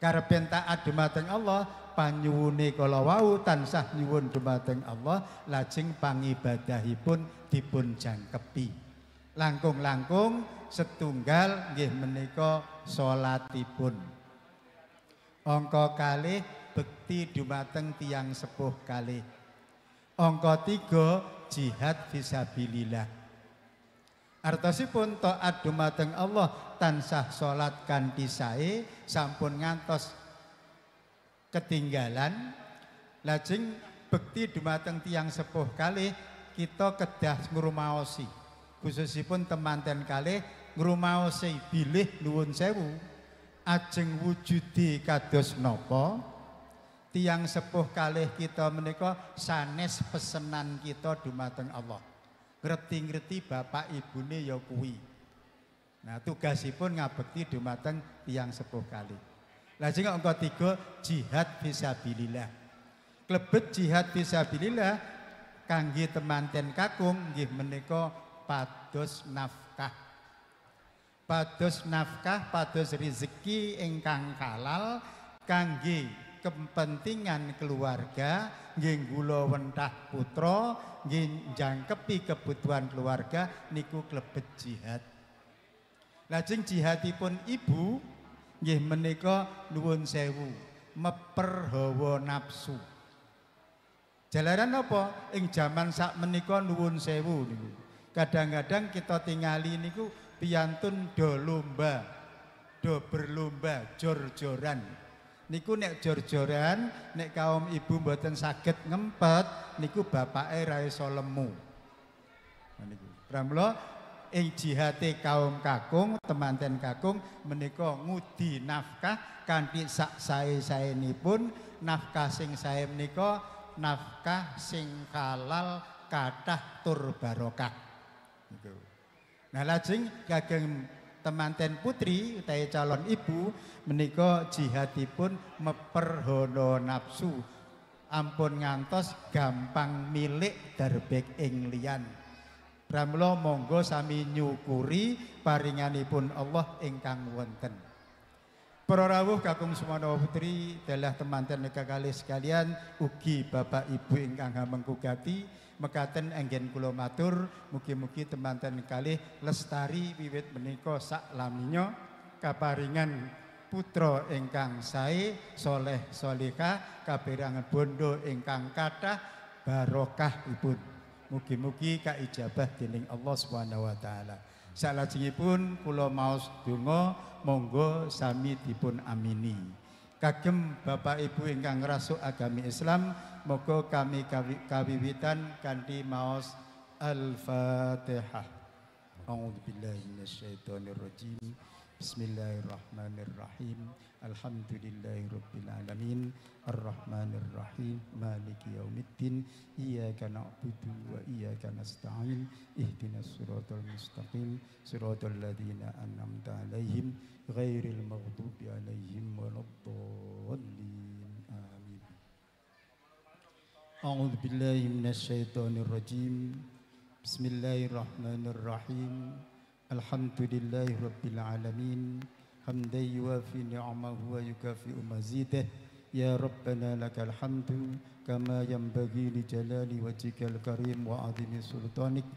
Karepen taat dumateng Allah panyuwune kala wau tansah nyuwun dumateng Allah lajeng pangibadahipun dipun jangkepi. Langkung-langkung setunggal nggih menika salatipun. Angka kalih bekti dumateng tiang sepuh kali. Angka 3 jihad fisabilillah. Artosipun taat dumateng Allah tansah salat kanthi sae sampun ngantos ketinggalan lajeng bekti dumateng tiang sepuh kali kita kedah ngrumaosi khususipun temanten kali ngrumaosi bilih nuwun sewu ajeng wujudi kados napa. Tiang sepuh kalih kita menika sanes pesenan kita dumateng Allah. Ngerti-ngerti bapak ibune ya kuwi. Nah tugasipun ngabekti dumateng tiang sepuh kalih. Lajeng angka 3 jihad fisabilillah. Klebet jihad fisabilillah kangge temanten kakung nggih menika pados nafkah. Pados nafkah, pados rezeki ingkang halal kangge kepentingan keluarga nggih gula wentah putra nggih njangkepi kebutuhan keluarga niku klebet jihad. Lajeng jihadipun ibu nggih menika nuwun sewu meper hawa nafsu. Jalaran apa ing jaman sak menika nuwun sewu niku. Kadang-kadang kita tingali niku piyantun do lomba, do berlomba jor-joran. Niku nek jor-joran, nek kaum ibu mboten saged ngempet, niku bapake ra iso lemu. Niku. Pramila ing jihate kaum kakung, temanten kakung menika ngudi nafkah kanthi sak sae-saenipun, nafkah sing sae menika nafkah sing halal kathah tur barokah. Niku. Nah lajeng kagem temanten putri utawi calon ibu menika jihadipun meperhono nafsu ampun ngantos gampang milik darbek ing liyan. Pramila monggo sami nyukuri paringanipun Allah ingkang wonten. Para rawuh kakung semana putri dalah temanten kakali sekalian ugi bapak ibu ingkang hamengkugati mekaten enggen kula matur mugi-mugi temanten kalih lestari wiwit menika saklaminya kaparingan putra ingkang sae soleh solihah kaberangan bondo ingkang kathah barokahipun mugi-mugi kaijabah dening Allah Subhanahu wa taala. Salajengipun kula maos donga monggo sami dipun amini. Kagem Bapak Ibu ingkang ngrasuk agami Islam, moga kami kawiwitan kanthi maos Al-Fatihah. A'udzubillahi minasyaitonirrajim. Bismillahirrahmanirrahim. Alhamdulillahirrabbilalamin. Ar-Rahmanirrahim. Maliki yaumiddin. Iyaka na'budu wa iyaka nasta'in. Ihdinas siratal mustaqim. Siratal ladzina an'amta alaihim. Ghairil maghdubi alaihim waladdallin. Amin. A'udzu billahi minasy syaithanir rajim. Bismillahirrahmanirrahim. Alhamdulillahi Rabbil Alamin. Hamdan yuwafi ni'amahu wa yukafi'u mazidah. Ya Rabbana lakal hamdu kama yanbaghi li jalali wajhikal karim wa 'azimi sultanik.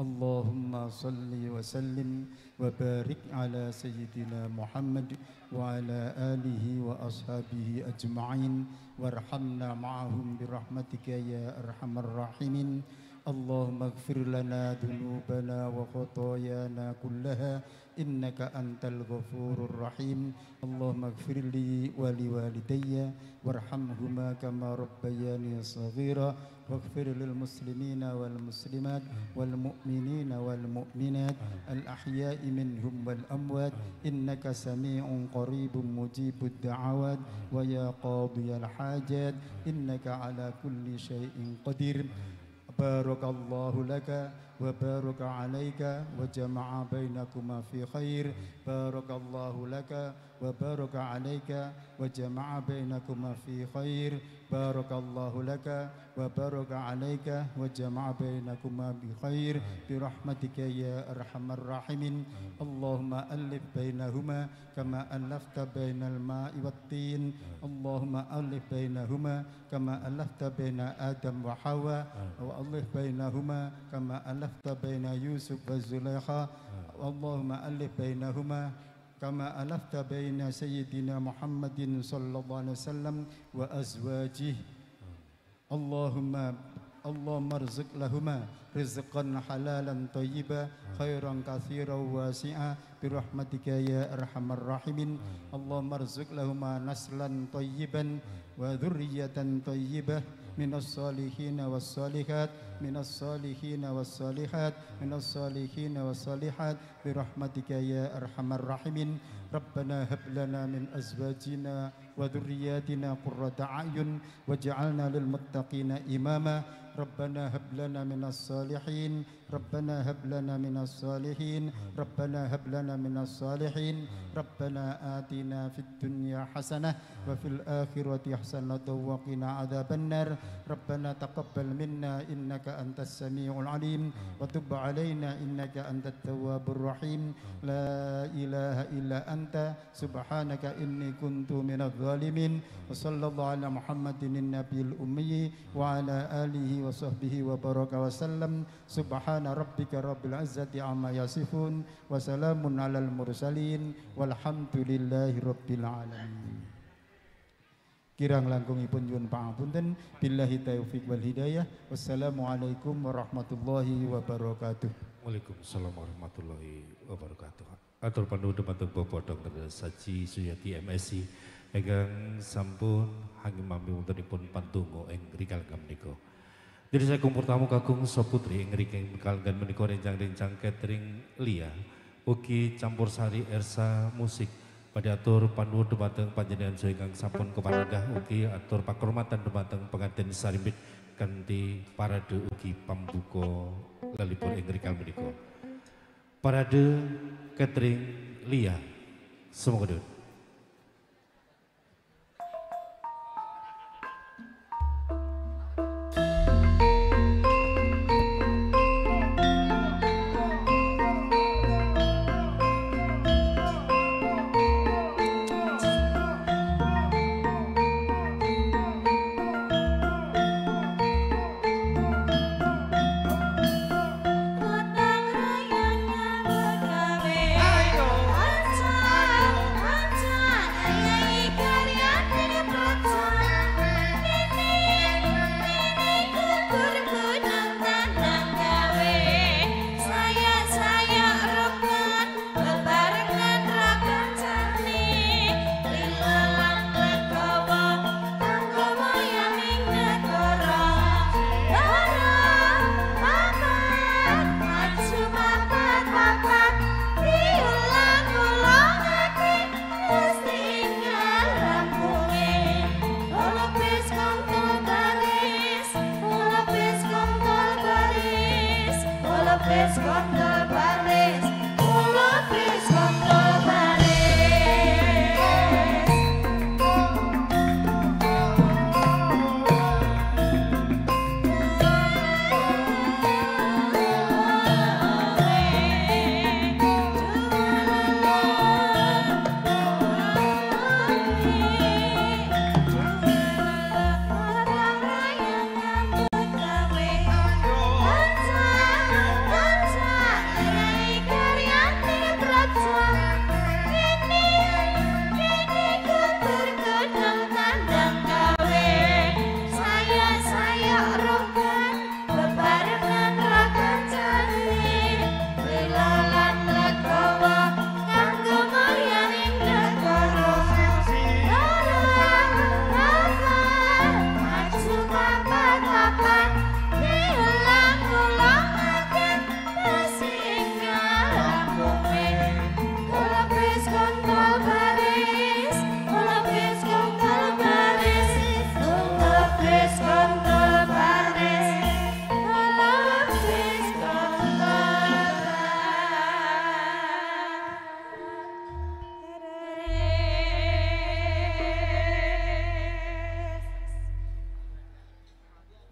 Allahumma salli wa sallim wa barik ala sayyidina Muhammad wa ala alihi wa ashabihi ajma'in warhamna ma'ahum birahmatika ya arhamar rahimin. Allahumma ighfir lana dhunubana wa khotoyana kullaha innaka antal ghafurur rahim. Allahumma ighfir li wa liwalidayya warhamhuma kama rabbayani saghira waghfir lil muslimina wal muslimat wal mu'minina wal mu'minat al ahya'i minhum wal amwat innaka sami'un qaribun mujibud da'awat wa ya qadiyal hajat innaka ala kulli syai'in qadir. Barakallahu laka wa baraka alaika wa jama'a bainakuma fi khair. Barakallahu laka wa baraka alaika wa jama'a bainakuma fi khair. Barakallahu laka wa baraka alaika wa jama'a bainakuma bi khair bi rahmatika ya arhamar rahimin. Allahumma alif bainahuma kama alafta bainal ma'i wattin. Allahumma alif bainahuma kama alafta baina Adam wa Hawa wa Allah bainahuma kama alafta baina Yusuf wa Zulaikha. Allahumma alif bainahuma kama alafta baina sayyidina Muhammadin sallallahu alaihi wasallam wa azwajihi. Allahumma rzuq lahuma rizqan halalan thayyiban khairan katsiran wasi'a bi rahmatika ya arhamar rahimin. Allahumma rzuq lahuma naslan thayyiban wa dzurriyyatan thayyibah minas salihina was salihat minas salihina was salihat minas salihina was salihat bi rahmatika ya arhamar rahimin. Rabbana hab lana min azwajina wa dhurriyyatina qurrata a'yun waj'alna lil muttaqina imama. Rabbana hab lana minas salihin. Rabbana hab lana minas salihin. Rabbana hab lana minas salihin. Rabbana atina fid dunya hasanah wa fil akhirati hasanatan wa qina adzabannar. Rabbana taqabbal minna innaka antas samiul alim wa tub alaina innaka antat tawwabur rahim. La ilaha illa anta subhanaka inni kuntu minadh zalimin. Wa sallallahu ala Muhammadin nabiyil ummi wa ala alihi wa sahbihi wa baraka wa sallam. Subhana rabbika rabbil izzati amma yasifun wa salamun alal mursalin walhamdulillahi rabbil alamin. Kirang langkungipun nyuwun pangapunten, billahi taufik wal hidayah. Wassalamualaikum warahmatullahi wabarakatuh. Waalaikumsalam warahmatullahi wabarakatuh. Atur pandu dumateng bobodong dhateng Saji Suyati MSc ingkang sampun hanging mampi wontenipun pantungga ing rikal menika. Jadi saya kumpul tamu kakung Saputri ngerikan kalgan menikah rencang-rencang catering Lia ugi campur sari ERSA Musik pada atur pandu dumateng panjenengan ingkang sampun keparenggah ugi atur pakurmatan dumateng pengantin sarimbit kanthi parade ugi pambuka lalipun ing rikal menika. Parade catering Lia semoga dun.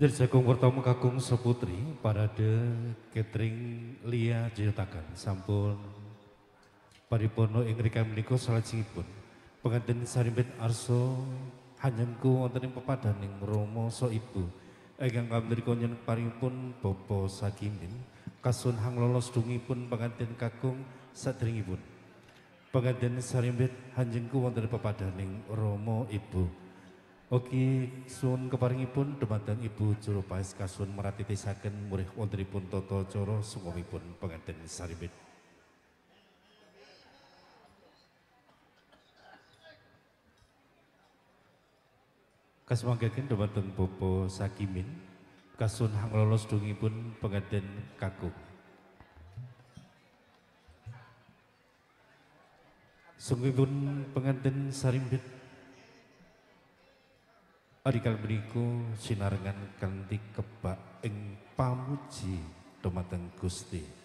Dirjagung Purnomo kakung seputri parade catering Lia Jyotakan sampun paripurna ing rikam menika salajengipun penganten sarimbit arsa hanyenku wonten ing pepadaning Rama sa Ibu ingkang kamrika njeneng paringipun Bapa sakimin kasun hang lolos dungipun penganten kakung sadringipun penganten sarimbit hanjenku wonten ing pepadaning Rama Ibu. Oke, sun keparingipun dumateng Ibu Juru Pais kasun meratitisaken murih wontenipun tata cara sungkemipun penganten saribit. Kasmangkaken dumateng Bapa sakimin kasun hang lolos dungipun penganten kakung. Sungkemipun penganten saribit. Adikal meniku sinarengan kanthi kebak ing pamuji dumateng Gusti.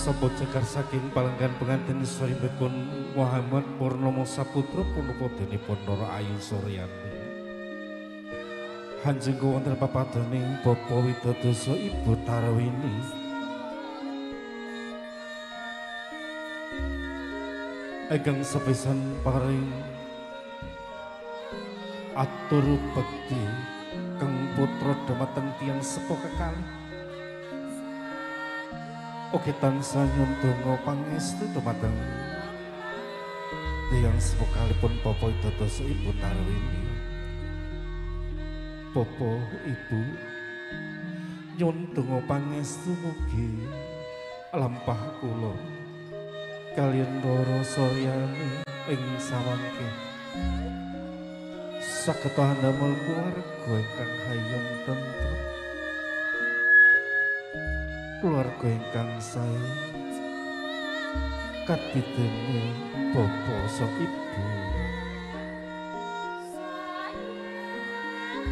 Sampun cekar saking palenggan pengantin saripun Muhammad Purnomo Saputro punapa denipun Rr. Suryani. Hanjengku wonten papadaning Bapak Widodo sa Ibu Tarwini. Ingkang sepisan paring atur bekti kang putra dhumateng tiyang sepuh kekalih. Oke tansah nyuwun donga pangestu dumateng tiyang sepuh kalipun Bapak Widodo sa Ibu Tarwini. Bapak Ibu nyuwun donga pangestu mugi lampah kula kaliyan Rr. Suryani ing samangke saged damel keluarga ingkang hayang tentrem. Keluarga ingkang sae kadidene Bapa sa Ibu.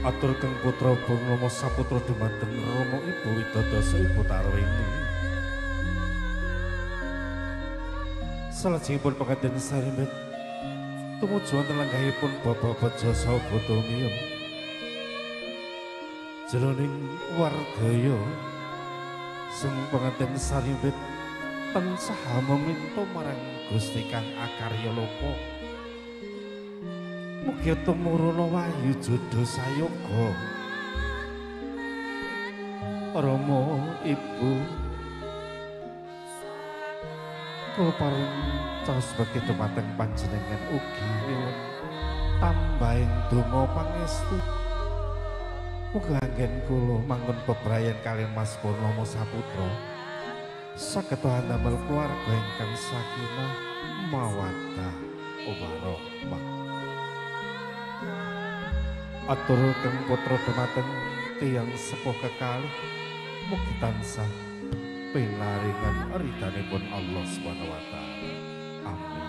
Atur kang putra Purnomo Saputro dumateng Rama Ibu Widodo sa Ibu Tarwini. Salajengipun penganten sarembet tumuju wonten langgahipun Bapak Bejo saha Tuminem. Jroning wardaya sing penganten saribet tansah meminta marang Gusti kang akarya loka. Mugi tumuruna wahyu jodho sayoga. Rama Ibu kula paring taos bekti dumateng panjenengan ugi nyuwun tambahing donga pangestu. Muga anggen kula manggon bebrayan kalian Mas Purnomo Saputro saged damel keluarga ingkang sakinah mawaddah warahmah. Atur kang putra dumateng tiyang sepuh kekalih mugi tansah pinaringan ridhanipun Allah Subhanahu wa taala. Amin.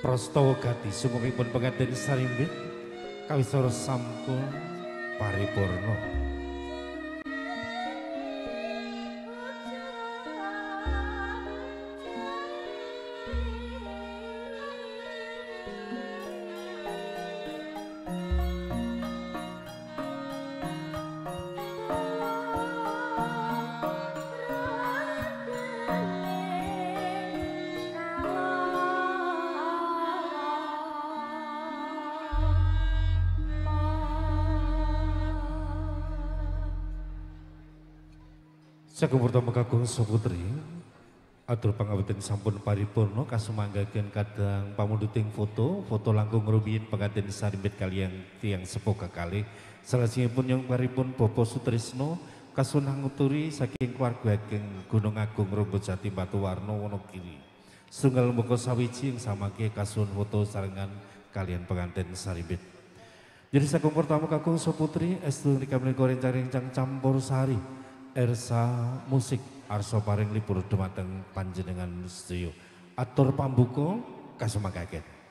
Prastawa gadhi sumepipun pengantin sarimbit kawisara sampun paripurna. Saking purtama kakung saputri atur pangabetan sampun paripurna kasumanggaken kadang pamunduting foto langkung rumiyin pengantin sarimbit kalian tiang sepuh kakali salajengipun yang paripun Bapak Sutrisno kasunah nguturi saking keluarga ageng Gunung Agung Ronggojati Batuwarno Wonogiri setunggal moko sawiji ing samangke kasun foto sarengan kalian pengantin sarimbit. Jadi saking purtama kakung saputri estu rika menika rencang campur sari ERSA Musik arsa paring libur dumateng panjenengan sedaya. Atur pambuka kasumangkaken.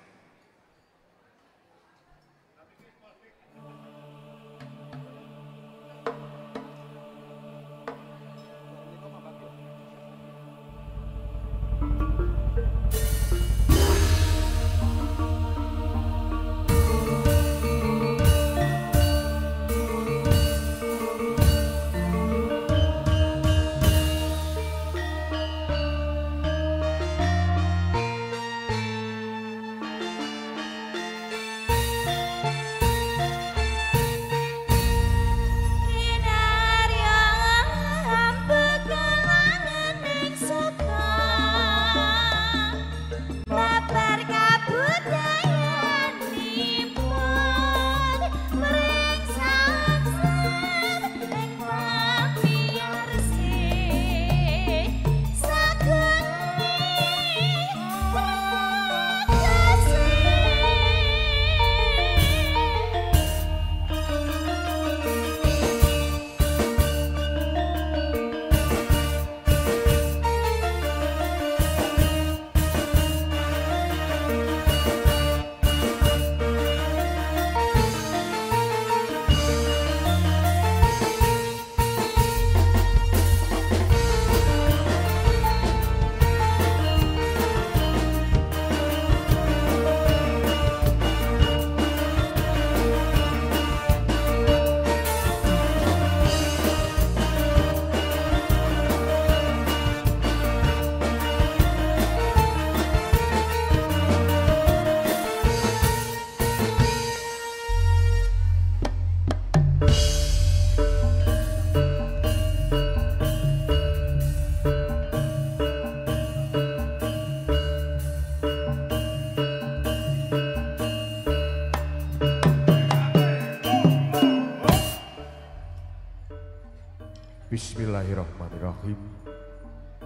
Bismillahirrahmanirrahim.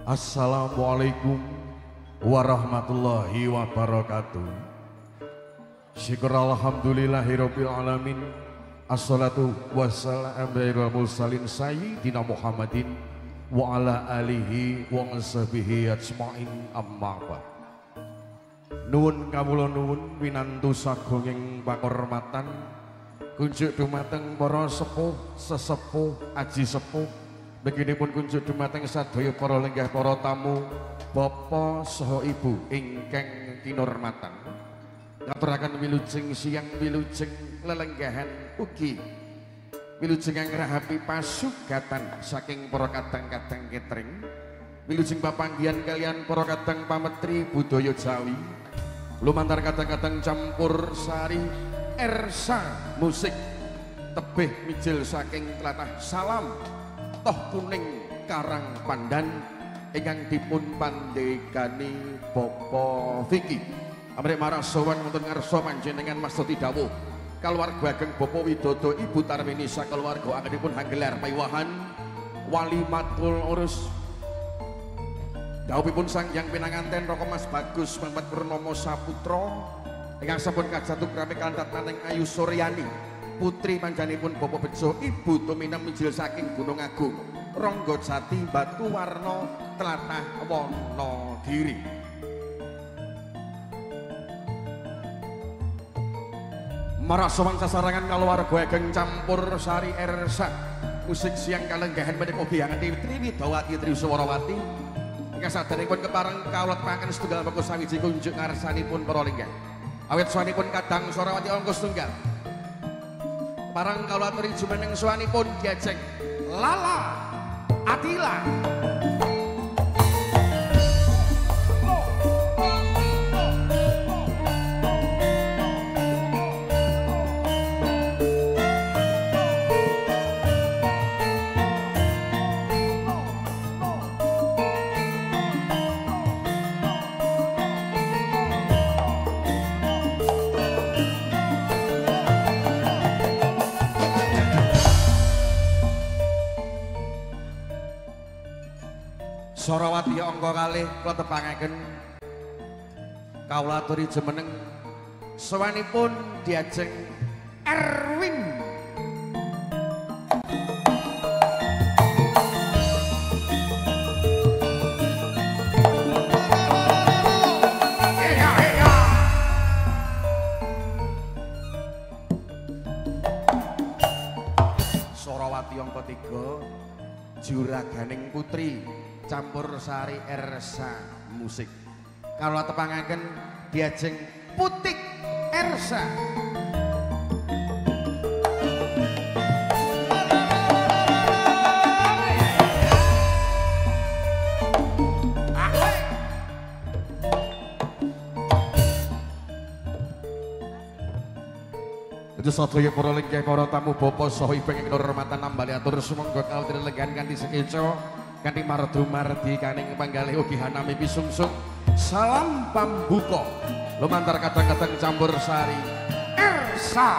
Assalamualaikum warahmatullahi wabarakatuh. Syukur alhamdulillahirabbil alamin. Assalatu wassalamu ala mursalin sayyidina Muhammadin wa ala alihi wa sahbihi ajmain amma ba'd. Nuwun kawula nuwun winantu sagunging pakurmatan kunjuk dumateng para sepuh, sesepuh, aji sepuh. Beginipun kunjuk dumateng sadaya para lenggah para tamu, bapak saha ibu ingkang kinurmatan. Ngaturaken wilujeng siang wilujeng lelenggahan ugi wilujeng ngrahapi pasugatan saking para kadang-kadang ketring. Wilujeng papanggihan kalian para kadang pametri budaya Jawi. Lumantar kadang-kadang campur sari ERSA Musik tebih mijil saking tlatah Salam. Toh kuning karang pandan ingkang dipun pandhegani Bapak Vicky amrih marang sowan wonten ngarsa panjenengan maksud dawuh kaluwarga ageng Bapak Widodo Ibu Tarwini sakeluwarga anggenipun hanggelar payuwahan walimatul urus dawuhipun sang yang pinanganten Roko Mas Bagus Muhammad Purnomo Saputro ingkang sampun kajatuh kramik kantat maning Rr. Suryani putri mancanipun Bapak Bejo Ibu Tuminem mijil saking Gunung Agung Ronggojati Batuwarno tlatah Wonogiri. Marasomang sasarangan kaluwarga campur sari Ersa musik siang kalenggahan menika ugi angeti Triwidawati Triswarawati ingkang saderengipun kepareng kawulat pangaken setunggal mangko sawiji kunjuk ngarsanipun para linggah awit swanipun kadang Sorawati angka setunggal parang kawulat ri jumeneng swanipun Diajeng Lala Atila Sorawati angka kalih kula tepangaken kawula aturi jumeneng sawanipun Diajeng Erwin Sorawati angka 3 Juraganing Putri campur sari Ersa musik kalau tepangaken Diajeng Putik Ersa Sadaya para linggih para tamu bapa saha ingkang kula hormatan nambali atur sumangga kawontenan legan kanthi sekeca kanthi mardu mardi kaning panggalih ugi hanami pisungsung salam pambuka lumantar kadang-kadang campur sari Ersa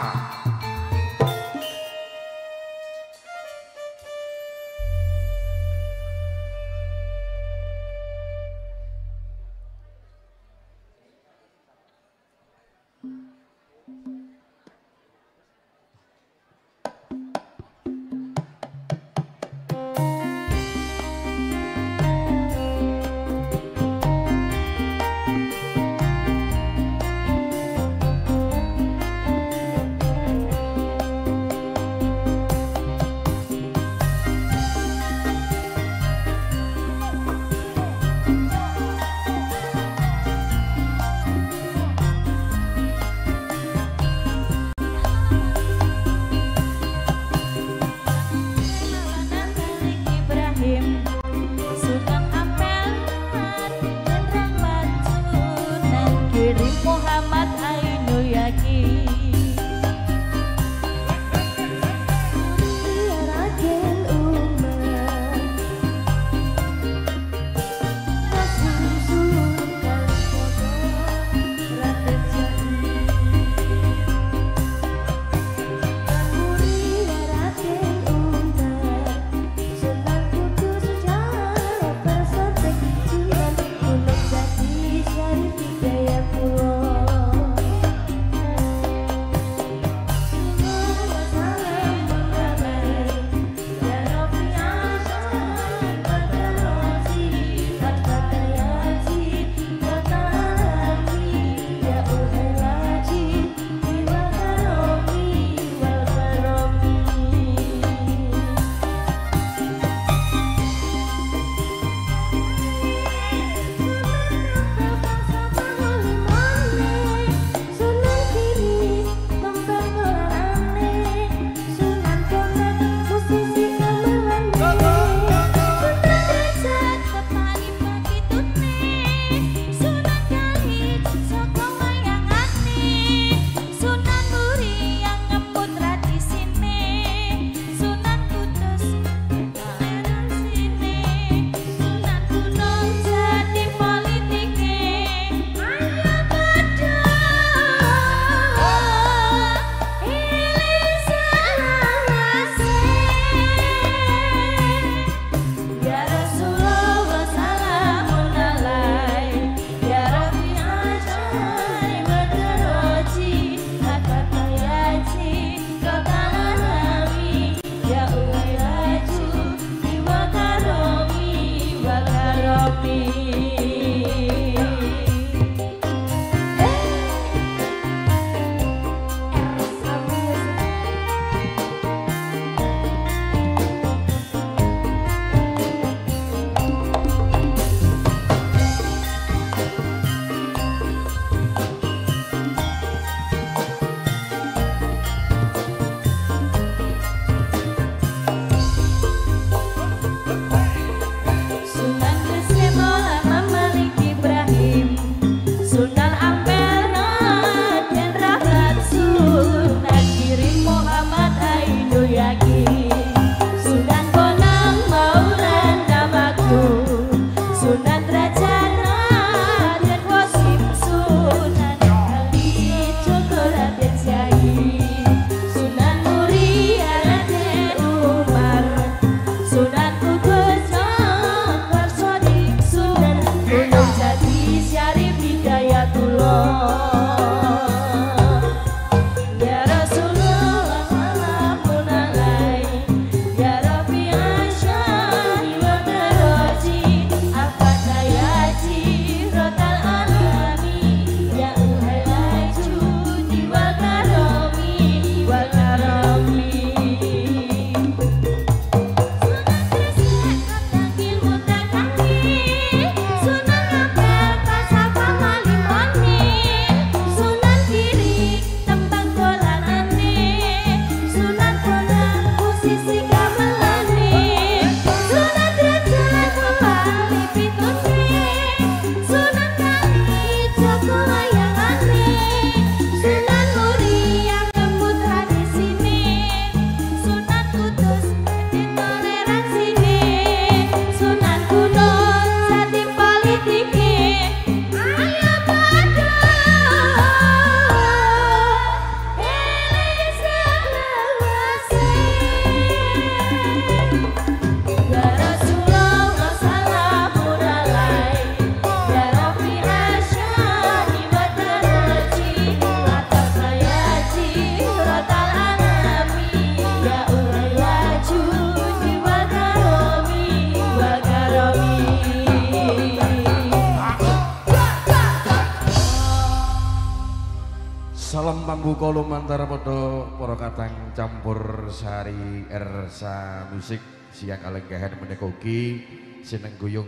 Lumantara podo para katang campur sari ERSA musik siang alenggahan menikogi seneng guyung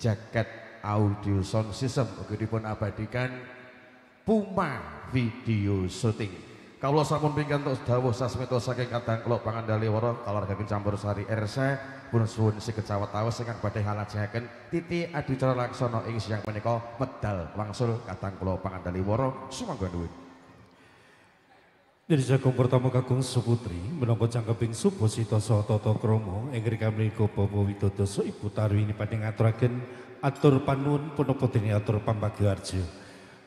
Jagad audio sound system ugi dipun abadikan PUMA video shooting. Kawula sampun pinggantos dawuh sasmita saking katang kula pangandhali wara kaluargipun campur sari ERSA pun suwun siket sawet tawes ingkang badhe ngalajengaken titi adicara laksana ing siang menika medal wangsul katang kula pangandhali wara sumangga nuwun. Dari Jagung pertama Kagung Suputri menongko cangkeping suposito so toto kromo engkri kami kopo Widodo so ibu Tarwini pada ngaturaken atur panun punopotini atur pambagi harjo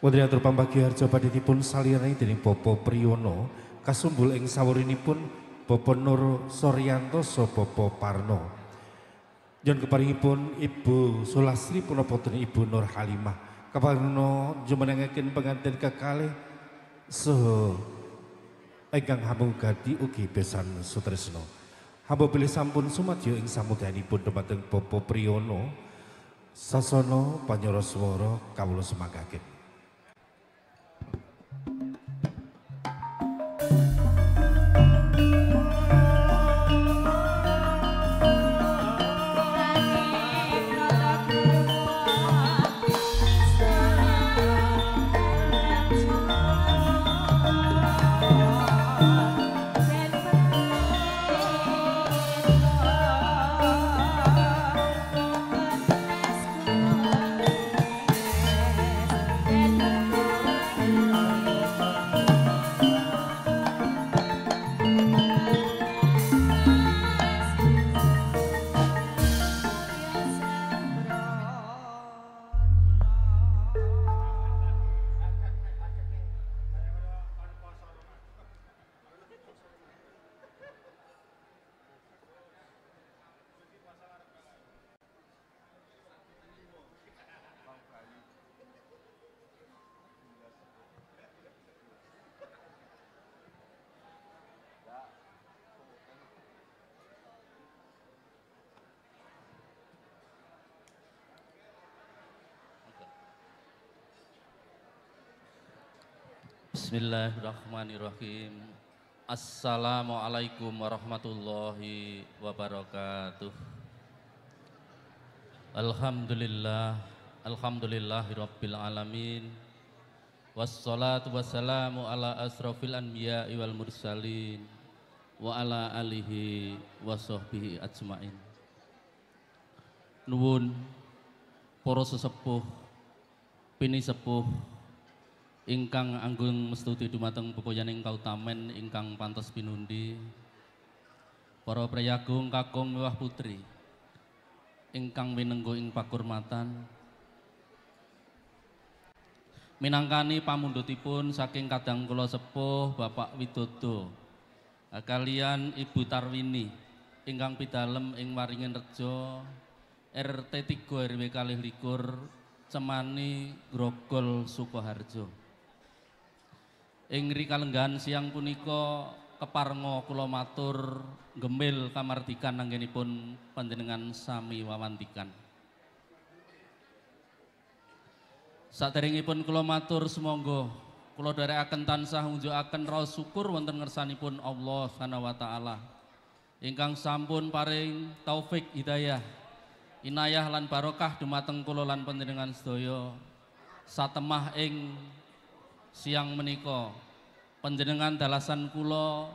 wadri atur pambagi harjo pada dipun salianai dari Bopo Priyono kasumbul ing sawarini pun Bopo Nur Soryanto so Bopo Parno jan keparingi pun Ibu Sulasri punopotini Ibu Nur Halimah kaparno jumenengaken pengantin kekalih so engkang hamung gati ugi besan sutresno hamba bilih sampun sumadyo ing samudhanipun dumateng Bapak Priyono sasana panyara swara kawula semangkaken. Bismillahirrahmanirrahim. Assalamualaikum warahmatullahi wabarakatuh. Alhamdulillah, alhamdulillahirabbil alamin. Wassalatu wassalamu ala asrofil anbiya wal mursalin wa ala alihi washabbihi ajmain. Nuwun para sesepuh pinisepuh ingkang anggung mestuti dumateng pepoyaning kautamen ingkang pantes pinundi para prayagung kakung mewah putri ingkang winenggo ing pakurmatan minangkani pamundhutipun saking kadang kula sepuh Bapak Widodo kalian Ibu Tarwini ingkang pidalem ing Waringin Rejo RT 3 RW 21 Cemani Grogol Sukoharjo. Ing rikalenggahan siang punika keparnga kula matur ngemil kamardikan anggenipun panjenengan sami wawantikan. Saderengipun kula matur sumangga kula dherekaken tansah unjukaken raos syukur wonten ngersanipun Allah Subhanahu wa taala ingkang sampun paring taufik hidayah inayah lan barokah dumateng kula lan panjenengan sedaya satemah ing siang menika panjenengan dalasan kula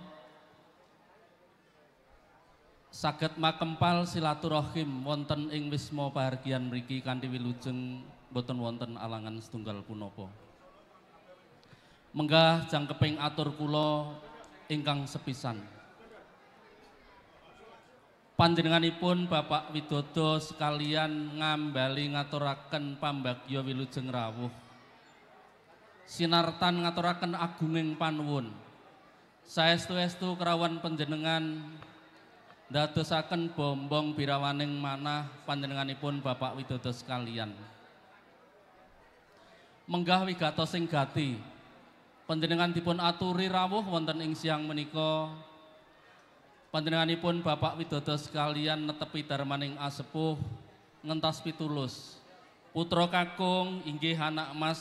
saged makempal silaturahim wonten ing wisma pahargyan mriki kanthi wilujeng boten wonten alangan setunggal punapa. Menggah jangkeping atur kula ingkang sepisan. Panjenenganipun Bapak Widodo sekalian ngambali ngaturaken pambagya wilujeng rawuh. Sinartan ngaturaken agunging panuwun. Saestu-estu kerawan panjenengan dadosaken bombong birawaning manah panjenenganipun Bapak Widodo sekalian. Menggah wigatosing gati panjenengan dipun aturi rawuh wonten ing siang menika. Panjenenganipun Bapak Widodo sekalian netepi darmaning asepuh ngentas pitulus putra kakung inggih anak mas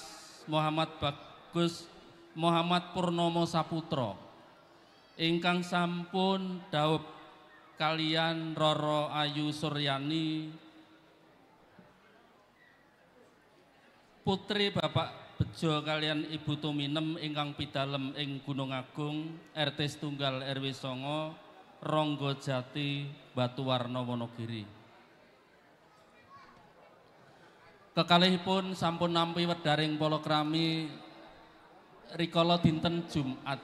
Muhammad Purnomo Saputro ingkang sampun dhaup kalian Rr. Suryani putri Bapak Bejo kalian Ibu Tuminem ingkang pidalem ing Gunung Agung RT setunggal RW 9 Ronggojati Batuwarno Wonogiri. Kekalihipun sampun nampi wedharing palakrami rikala dinten Jumat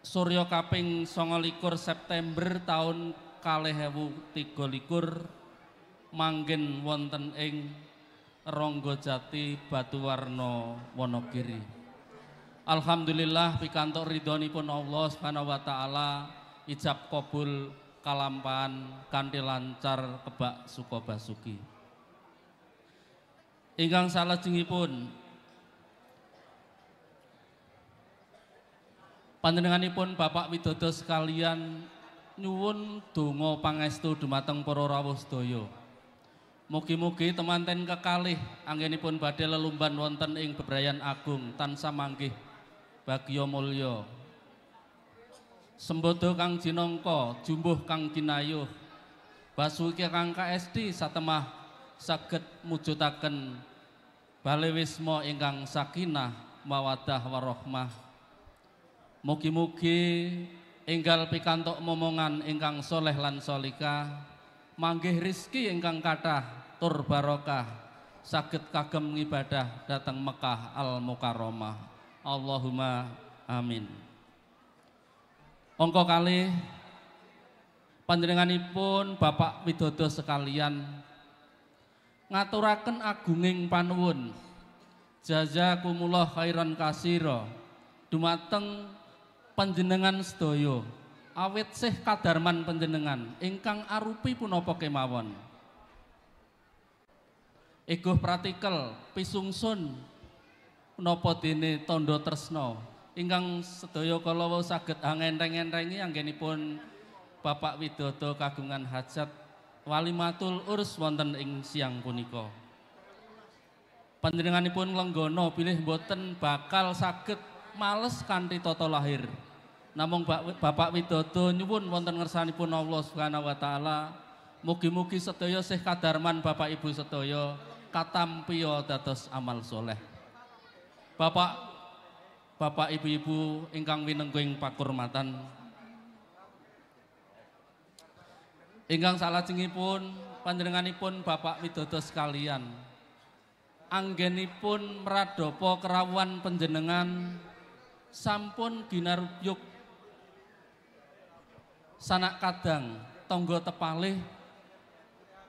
surya kaping 29 September tahun 2023 manggen wonten ing Ronggojati Batuwarno Wonogiri. Alhamdulillah pikantuk ridhonipun Allah Subhanahu wa taala ijab kabul kalampahan kanthi lancar kebak sukabasuki. Ingkang salajengipun panjenenganipun Bapak Widodo sekalian nyuwun donga pangestu dumateng para rawuh sedaya. Mugi-mugi temanten kekalih anggenipun badhe lelumban wonten ing bebrayan agung tansah manggih bagya mulya. Sembodo kang jinangka, jumbuh kang kinayuh. Basuki kang kaesti satemah saged mujudaken bale wisma ingkang sakinah mawadah warahmah. Mugi-mugi enggal pikantuk momongan ingkang soleh lan solika, manggih rizki ingkang kathah tur barokah, saged kagem ngibadah dateng Mekah al Mukarramah. Allahumma amin. Angka kalih panjenenganipun Bapak Widodo sekalian ngaturaken agunging panuwun. Jazakumullah khairan katsira dumateng panjenengan sedaya awit sih kadarman panjenengan ingkang arupi punapa kemawon egoh pratikel pisungsun punapa dene tandha tresna ingkang sedaya kala saged angenteng-entengi anggenipun Bapak Widodo kagungan hajat walimatul urs wonten ing siang punika. Panjenenganipun lenggana bilih boten bakal saged males kanthi tata lahir. Namung Bapak Widodo nyuwun wonten ngersanipun Allah Subhanahu wa taala, mugi-mugi sedaya sih kadarman Bapak Ibu sedaya katampiya dados amal soleh. Bapak Ibu-ibu ingkang winengging pakurmatan. Ingkang salajengipun panjenenganipun Bapak Widodo sekalian anggenipun meradapa kerawuhan panjenengan sampun ginarubyug sanak kadang tangga tepalih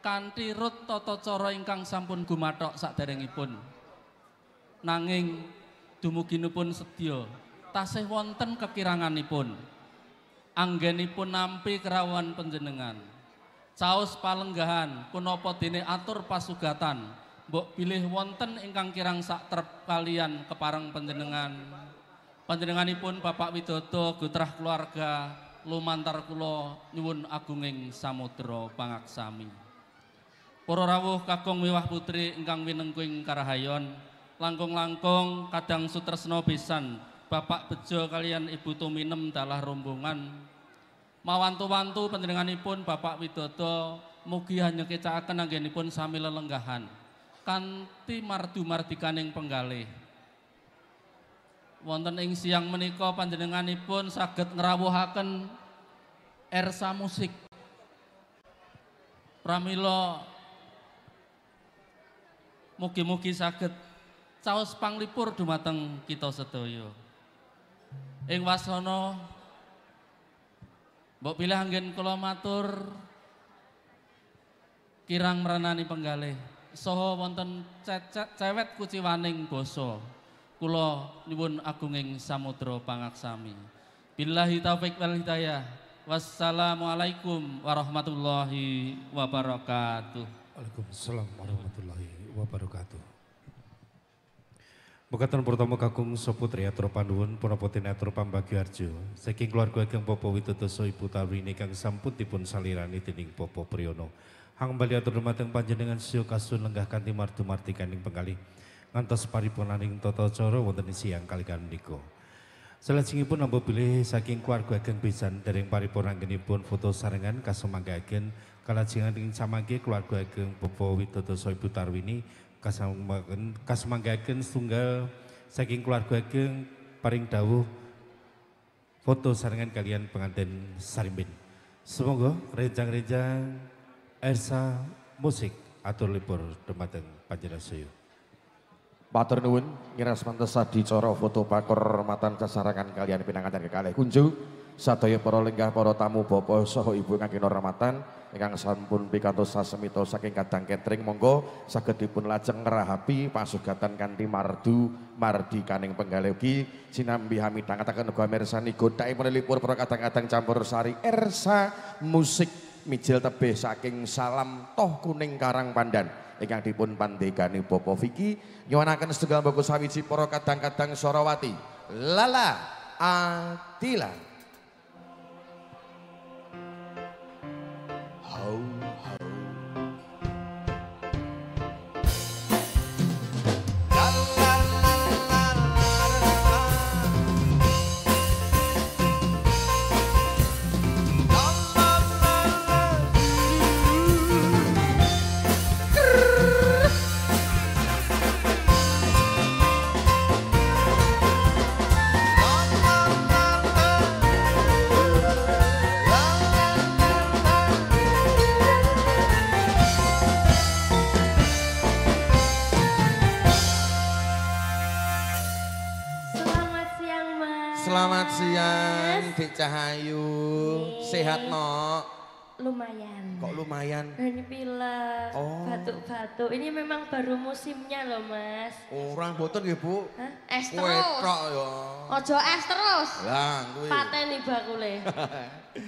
kanthi rut tata cara ingkang sampun gumathok saderengipun. Nanging dumuginipun sedya tasih wonten kekiranganipun. Anggenipun nampi kerawuhan panjenengan. Caos palenggahan punapa dene atur pasugatan mbok bilih wonten ingkang kirang saktrep kalian kepareng panjenengan. Panjenenganipun Bapak Widodo gutrah keluarga lumantar kula nyuwun agunging samudra pangaksami. Para rawuh kakung wiwah putri ingkang winengkuing karahayon langkung-langkung kadang sutresna besan Bapak Bejo kalian Ibu Tuminem dalah rombongan mawantu-wantu panjenenganipun Bapak Widodo mugi hanyekecakaken anggenipun sami lelenggahan kanthi mardu-mardikaning penggalih. Wonten ing siang menika panjenenganipun saged ngrawuhaken ERSA MUSIC Pramila mugi-mugi saged caos panglipur dumateng kita sedaya. Ing wasana mbok pilih anggen kula matur kirang merenani penggalih saha wonten cewet kuciwaning basa. Kula nyuwun agunging samudra pangaksami. Billahi taufik wal hidayah. Wassalamualaikum warahmatullahi wabarakatuh. Waalaikumsalam warahmatullahi wabarakatuh. Bukatan pertama kakung Saputri atur panduwun punapotin atur pambagi harjo. Saking keluarga kang Popo Widodo Ibu Tarwini kang sampun dipun salirani dening Popo Priyono. Hang bali atur dumateng panjenengan siya kasun lenggah kanthi mardu martikaning penggalih ngantos paripunaning tata cara wonten siang kalikan menika. Salajengipun nampa bilih saking keluarga ageng pisan dereng paripurna anggenipun foto sarengan kasemanggaken kalajengan samangke keluarga ageng Bapak Widodo Ibu Tarwini kasemanggaken setunggal saking keluarga ageng paring dawuh foto sarengan kalian penganten sarimbin. Semoga rejang-rejang ERSA Musik atur libur dumateng panjenengan sedaya. Matur nuwun, ngiras mantes adicara foto pakurmatan kasarangan kalian pinanganten kekalih kunjung sadaya para lenggah para tamu bapak saha ibu ingkang kina rahmatan ingkang sampun pikantos sasemita saking kadang catering monggo saged dipun lajeng ngrahapi pasugatan kanthi mardu mardikaning penggalih ugi sinambi hamidhangetaken uga mirsani godhaipun lipur para kadang-kadang campur sari ERSA Musik mijil tebih saking salam toh kuning karang pandan ingkang dipun pandhegani Bapak Vicky nyuwunaken setunggal mbogo sawiji para kadang-kadang Sorowati Lala Atila. Hau hau Cahayu, sehat no? Lumayan. Kok lumayan? Ini pilek, batuk-batuk. Ini memang baru musimnya loh mas. Orang boten ya bu? Hah? Es terus? Wetrok ya. Ojo es terus? Lah, gue. Pateni bakule.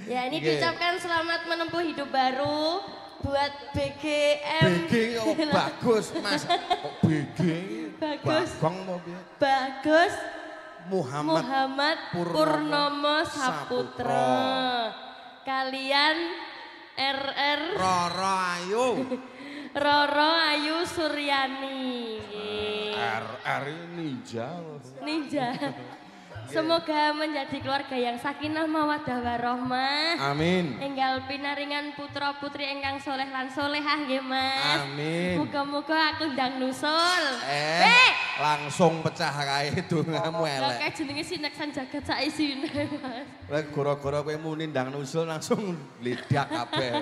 Ya ini diucapkan selamat menempuh hidup baru buat BGM. BG oh, bagus mas. Kok BG? Bagus. Bagong mau biar. Bagus. Muhammad Purnomo Saputro. Kalian Rr. Rr. Suryani. Rr ninja. Ninja. Semoga menjadi keluarga yang sakinah mawaddah warahmah. Amin. Enggal pinaringan putra putri engkang soleh lan solehah nggih mas. Amin. Muga-muga aku ndang nusul. Langsung pecah kae dongamu elek. Lah kae jenenge sineksan jagat sak isine mas. Lah gara-gara kowe muni ndang nusul langsung ledak kabeh.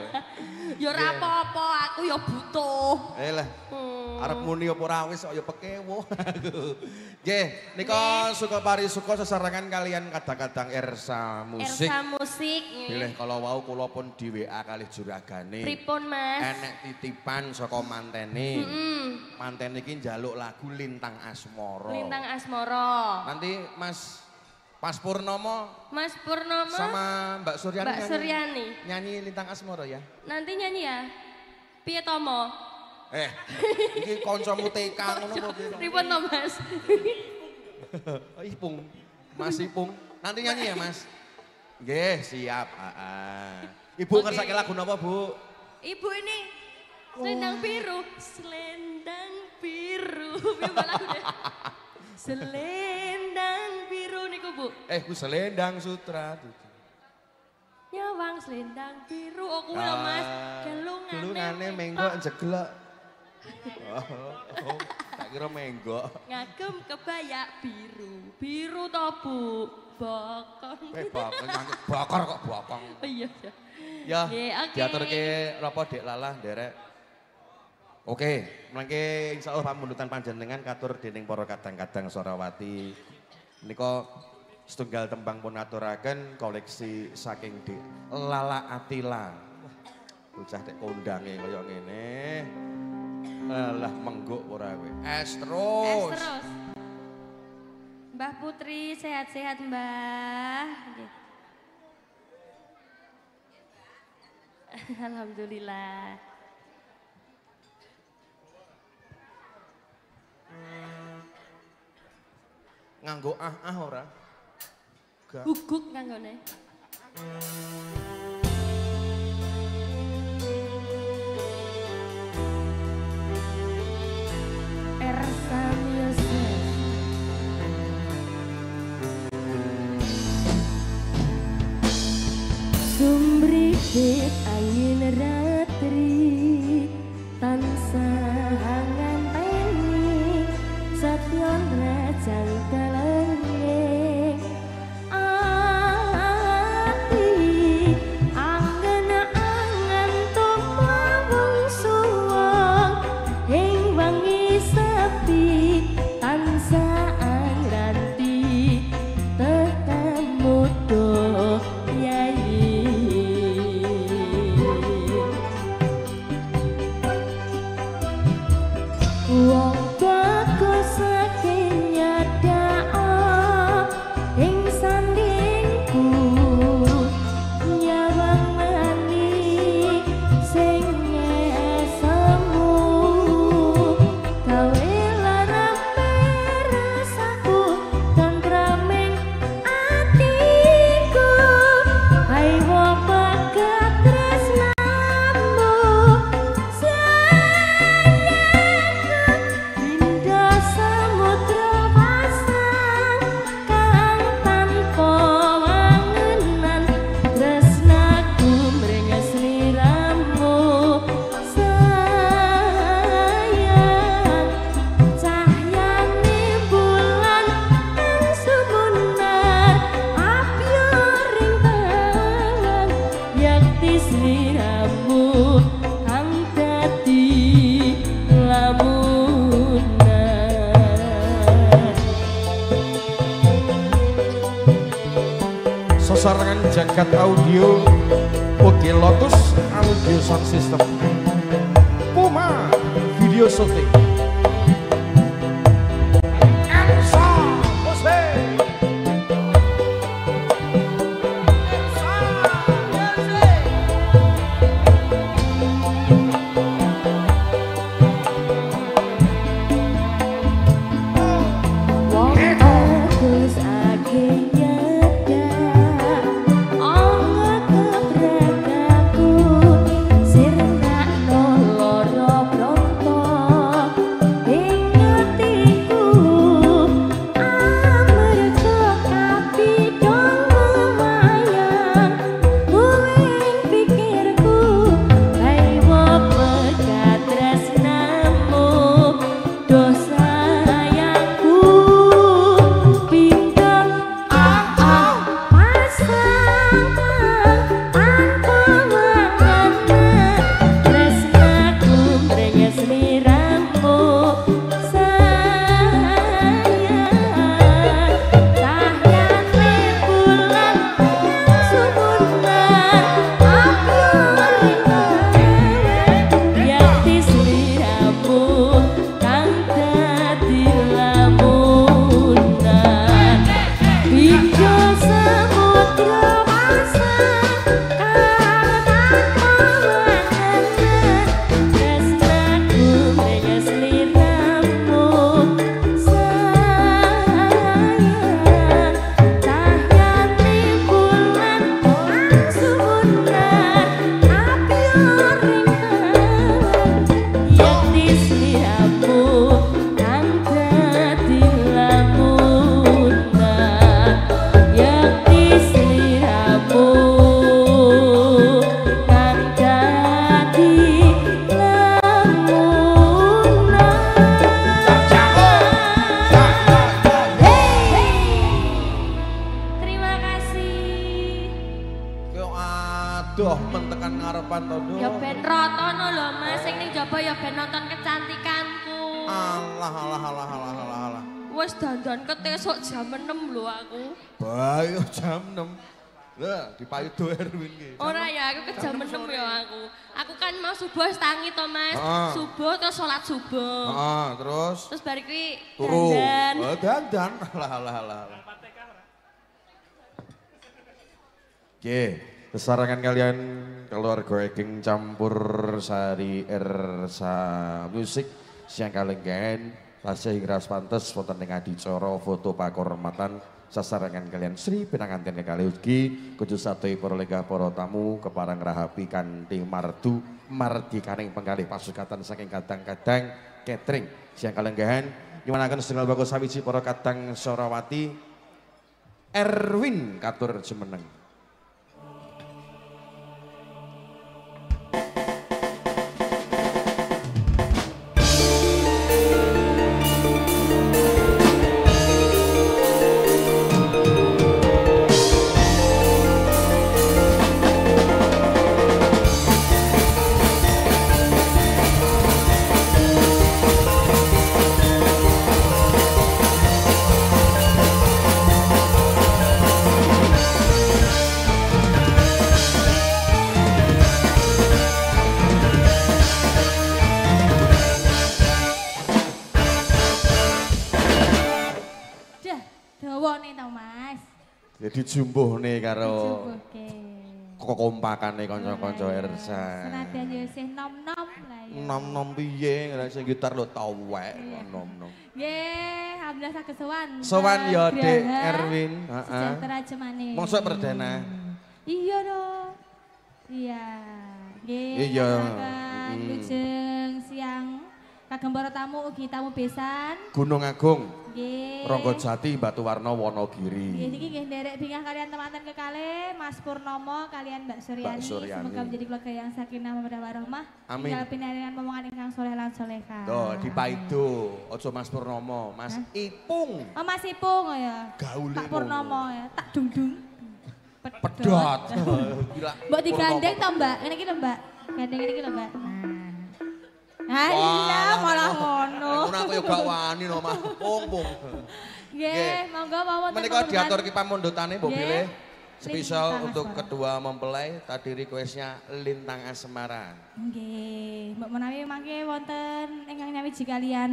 Ya ora apa-apa aku ya butuh. Lah arep muni apa ora wis kok ya pekewo aku. Nggih, nika Sukapari Suka sesarangan kalian kadang-kadang ERSA Musik. ERSA Musik. Pilih kalau wau kula pun di WA kalih juragane. Pripun mas? Enek titipan saka mantene. Mantene iki njaluk lagu Lintang Asmara. Lintang Asmara. Nanti mas Purnomo. Mas Purnomo sama Mbak Suryani. Mbak Suryani. Nyanyi Lintang Asmara ya. Nanti nyanyi ya. Piye to mo? Iki kancamu TK ngono kok. Pripun to mas? Ipung, Mas Ipung, nanti nyanyi ya Mas. Nggih, siap. Ibu ngersake lagu napa Bu? Ibu ini Selendang Biru, Selendang Biru. Selendang Biru niku Bu. Ku Selendang Sutra. Nyawang Selendang Biru oh kuwi lho Mas. Gelungane menggo jeglek. Tak kira menggok. Ngagem kebaya biru. Biru toh Bu. bokong. Bokor kok bokong. Iya, iya. Ya, diaturke rapa Dek Lalah nderek. Oke, mlengke insyaallah pamundutan panjenengan katur dening para kadang-kadang Sorawati. Nika setunggal tembang pun aturaken koleksi saking Dek Lalah Atila. Bocah dek kondange kaya ngene. Alah mengguk ora kowe. Es terus. Es terus. Mbah Putri sehat-sehat Mbah. Alhamdulillah. Nganggo ah ora? Guguk nganggone. ERSA MUSIC. Sumrikit angin ratri tansah nganteni satyon rajang kalenge ati anggen angen tumawung suwung ing wengi sepi tansah angranti tetemu do. Sarangan Jagad Audio oke Lotus Audio Sound System PUMA Video Shooting patodo. Ya ben rotono lho Mas, sing ning jaba ya ben nonton kecantikanku. Alah. Wes dandan ketesuk jam 6 lho aku. Bayo jam 6. Lah, dipayut do Erwin iki. Ora ya, aku ke jam 6 ya aku. Aku kan mau subuh tangi to, Mas. Subuh terus salat subuh. Heeh, terus bar iki dandan. Oh, dandan. Alah. Oke, kesarangan kalian keluarga King campur sari ERSA Musik siang kalenggan tasih gras pantes wonten ing adicara foto pakormatan sasarangan kalian Sri pinanganten kali ugi kudu satui perolegah para tamu keparang rahapi kanthi mardu mardikaning penggalih pasukatan saking kadang-kadang catering siang kalenggahan nyuwunaken setunggal bagus sawiji para kadang Sorawati Erwin katur jumeneng. Dijumbuh nih karo kokompakan nih konco-konco ERSA. Senadyan ya sih nom-nom lah ya. Nom-nom piye ngerasa gitar lo tawek nom-nom. Yeay, alhamdulillah sakit sowan. Sowan ya dek Erwin. Sejahtera jemane. Mongso perdana. Iya dong. Iya. Iya. Lujeng siang. Kagem para tamu ugi tamu besan. Gunung Agung. Ronggojati, Batuwarno, Wonogiri. Jadi nggih nderek bingah kalian teman-teman kekale, Mas Purnomo, kalian Mbak Suryani. Semoga menjadi keluarga yang sakinah mawaddah warahmah. Amin. Tinggal pinaringan momongan ingkang soleh lan solehah. Tuh, dipaido, ojo Mas Purnomo, Mas Ipung. Oh Mas Ipung ya. Gaule Pak Purnomo ya, tak dungdung. Pedot. Mbok digandeng to, Mbak? Ngene iki lho, Mbak. Gandeng iki lho, Mbak. Nah iya malah ngono. Ngono aku yo gak wani no Mas Pung. Nggih, monggo mawon. Menika diatur ki pamundhutane mbok pilih. Spesial untuk kedua mempelai tadi requestnya Lintang Asmara. Nggih, mbok menawi mangke wonten ingkang nyawiji kalian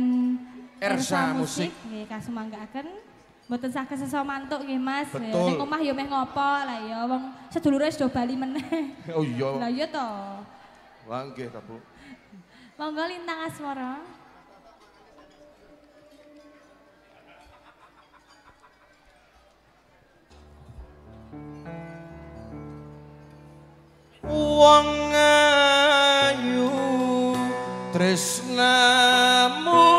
ERSA Musik. Nggih, kasumanggaken. Mboten saged sesa mantuk nggih Mas. Nek omah yo meh ngopo lah ya wong sedulure sudah bali meneh. Oh iya. Lah iya to. Wah nggih ta Bu. Monggo Lintang Asmara. Wong ayu tresnamu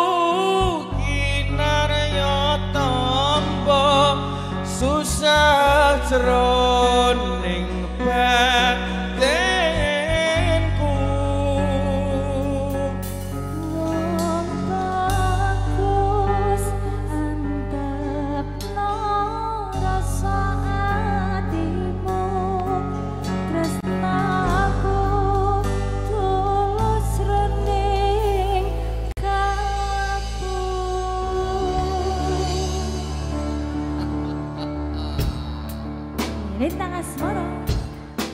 kinarya tampa susah jroning batin.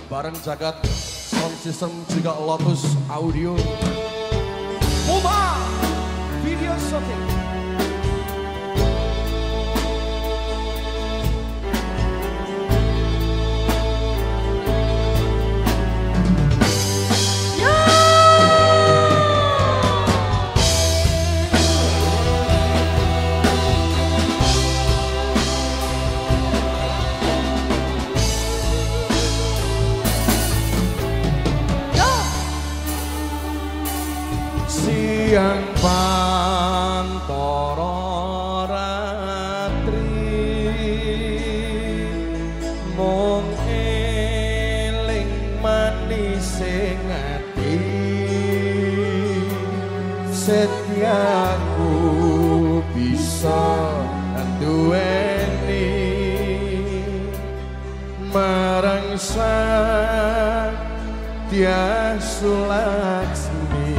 Bareng Jagad Sound System juga Lotus Audio PUMA Video Shooting. Yang pantoro ratri mung eling manise ati setiaku bisa duweni marang sang Ditya Sulaksmi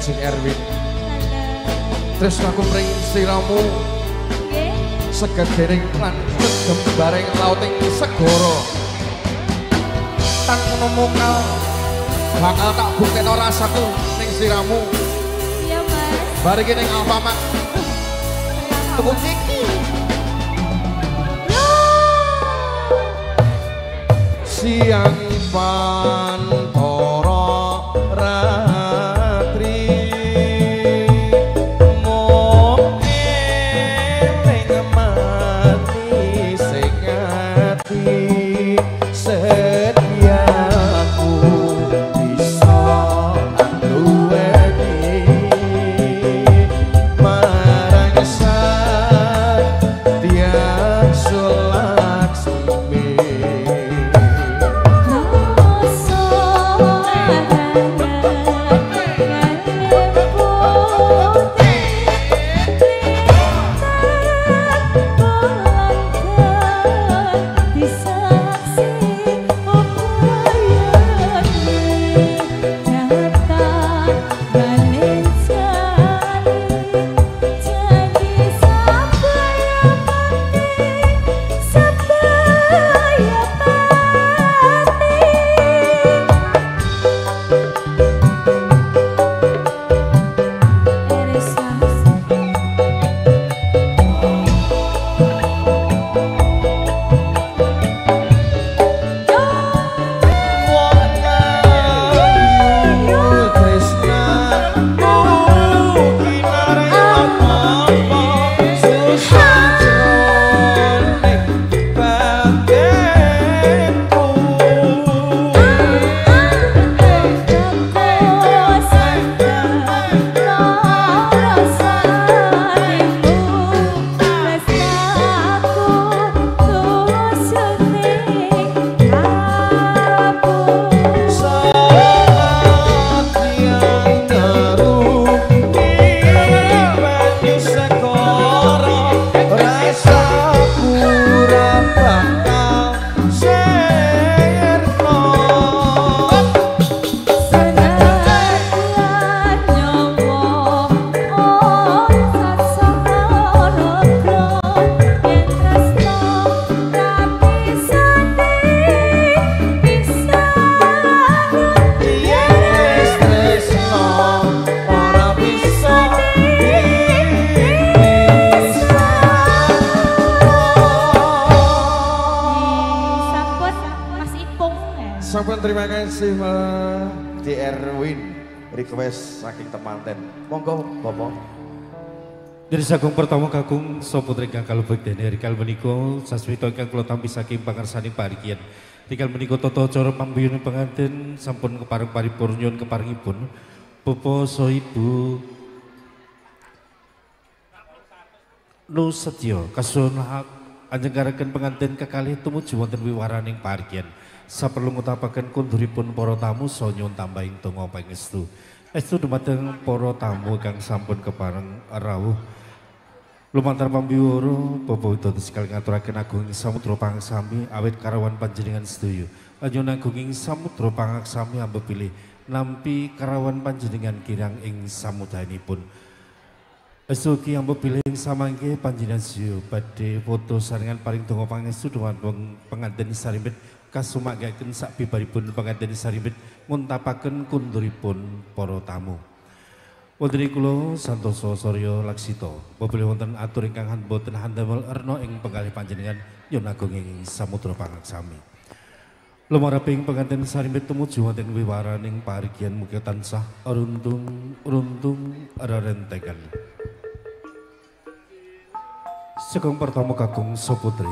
Jeng Erwin, terus aku pengin siramu, seger dering lan sedem bareng lauting segoro. Tang ngono mokal, bakal tak buktekno rasaku ning siramu. Iya Mas. Bareng iki ning Alfamart. Tuku iki. Siang Pantoro ra. Terima kasih Mas Erwin. request saking temanten. Monggo Bapak. Dari sagung pertama kakung soputri ingkang kalebet dene rikal menika sasmita ingkang kula tampi saking pangarsaning parikien. Rikal menika tata cara pambiyunan penganten sampun kepareng paripurna nyuwun keparengipun Bapak so Ibu Nusetyo kasunah anjenggaraken penganten kekalih tumuju wonten wiwaraning parikien. Saperlu ngutapaken kunduripun para tamu so nyuwun tambahing donga pangestu. Estu dumateng para tamu kang sampun kepareng rawuh. Lumantar pambiworo, Bapak Widodo sekali ngaturaken agunging samudra pangaksami awet karawan panjenengan sedoyo. Lanjut agunging samudra pangaksami ambe pilih nampi karawan panjenengan kirang ing samudayanipun. Esuki ambe pilih ing samangke panjenengan sedoyo badhe foto sarengan paring donga pangestu dhumateng penganten sarimbit kasumakyaken sak bibaripun penganten sarimbit nguntapaken kunduripun para tamu. Wonten kula santosa sarya laksita. Babel wonten atur ingkang boten handamel erna ing penggalih panjenengan nyuwun agunging samudra pangaksami. Lumareping penganten sarimbit tumuju wonten wiwaraning parikyan mugi tansah runtung rerenteken. Sagung pertama kakung saputri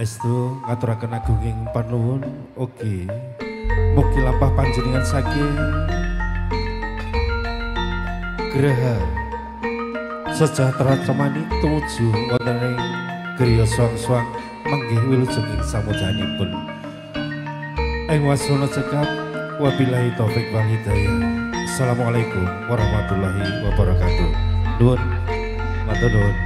estu ngaturaken agunging panuwun ugi mugi lampah panjenengan saking Graha sejahtera temani tumuju wonten ing griya songswang menggih wilujenging samujanipun. Ing wasana cekap wabillahi taufik wal hidayah. Assalamualaikum warahmatullahi wabarakatuh. Nuwun matur nuwun.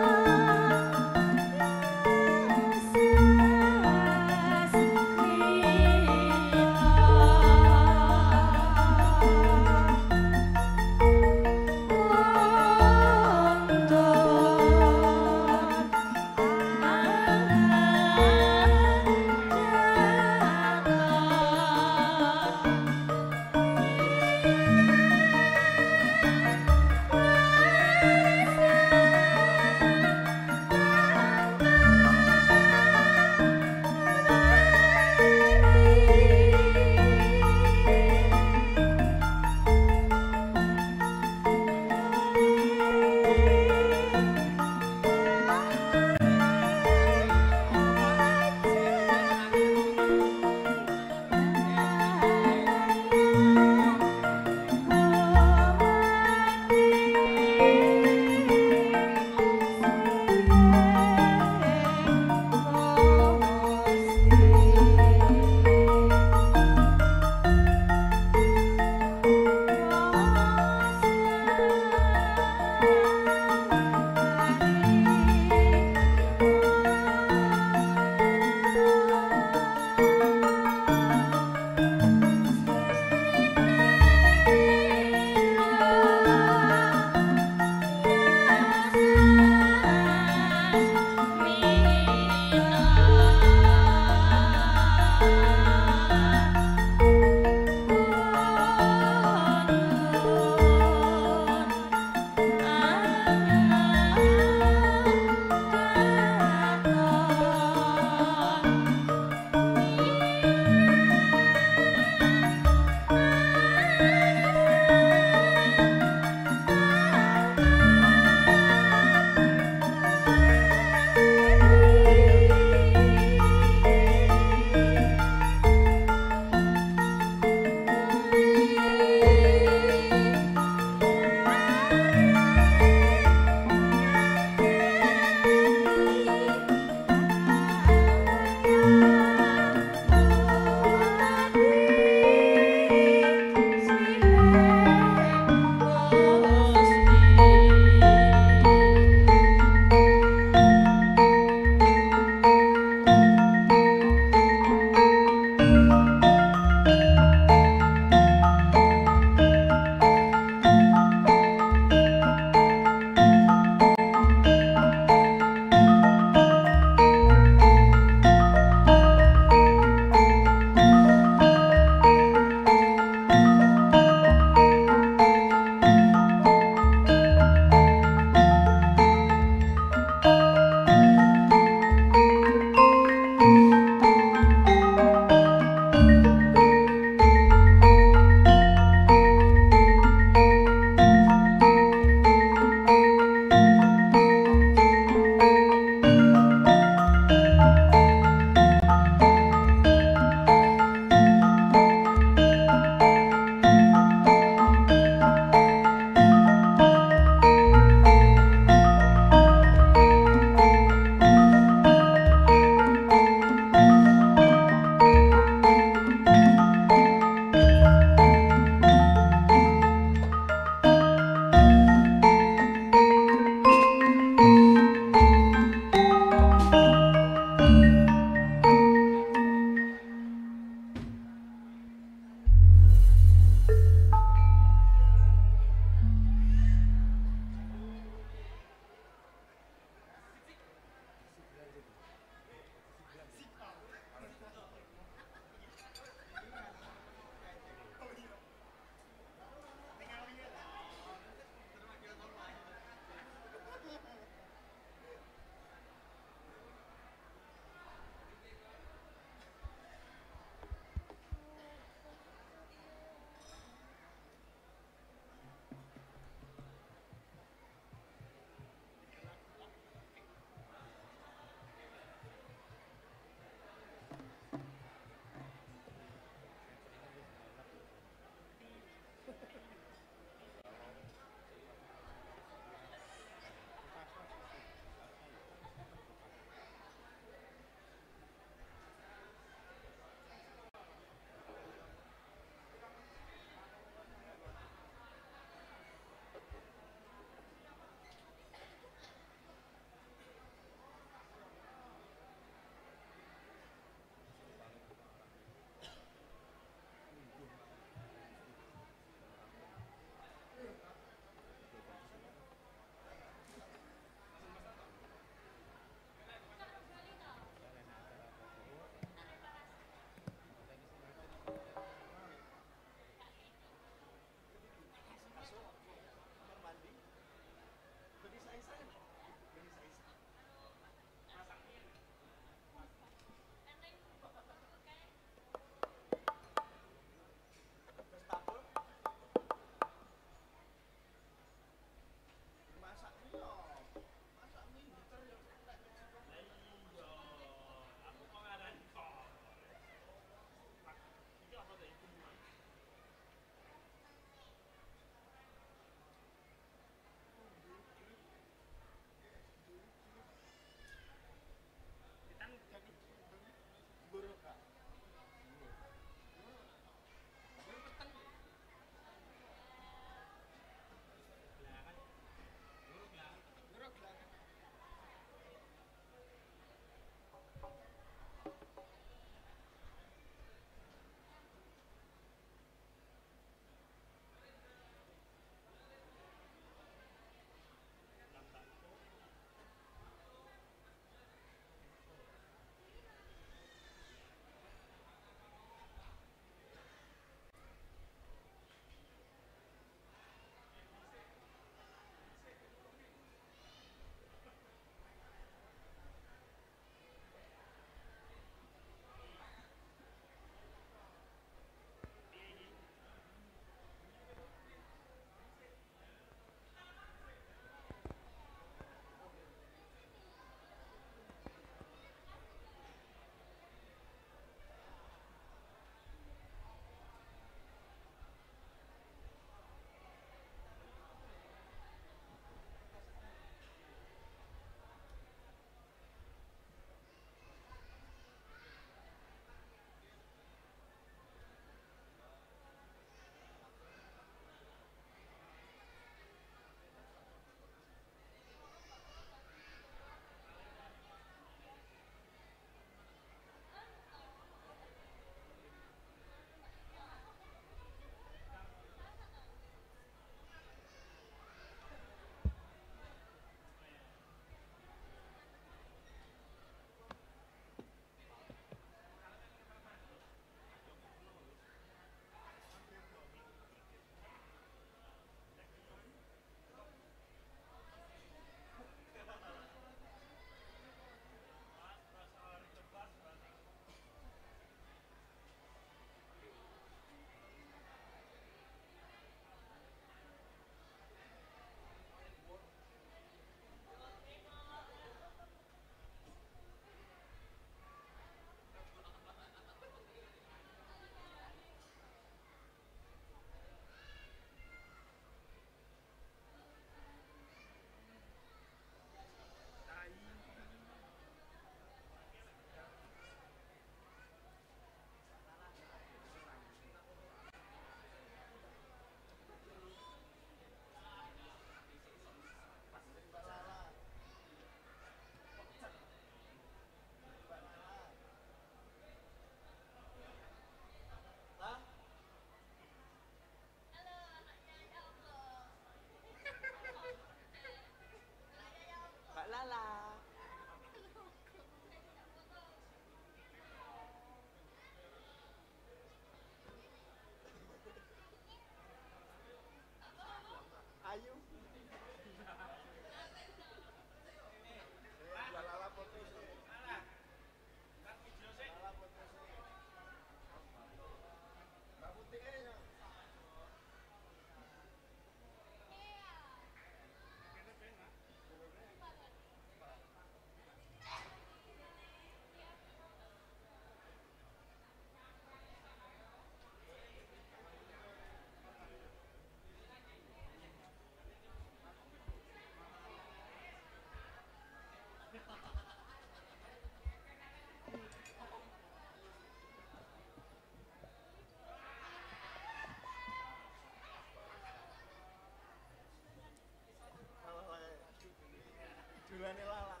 Berani lalang.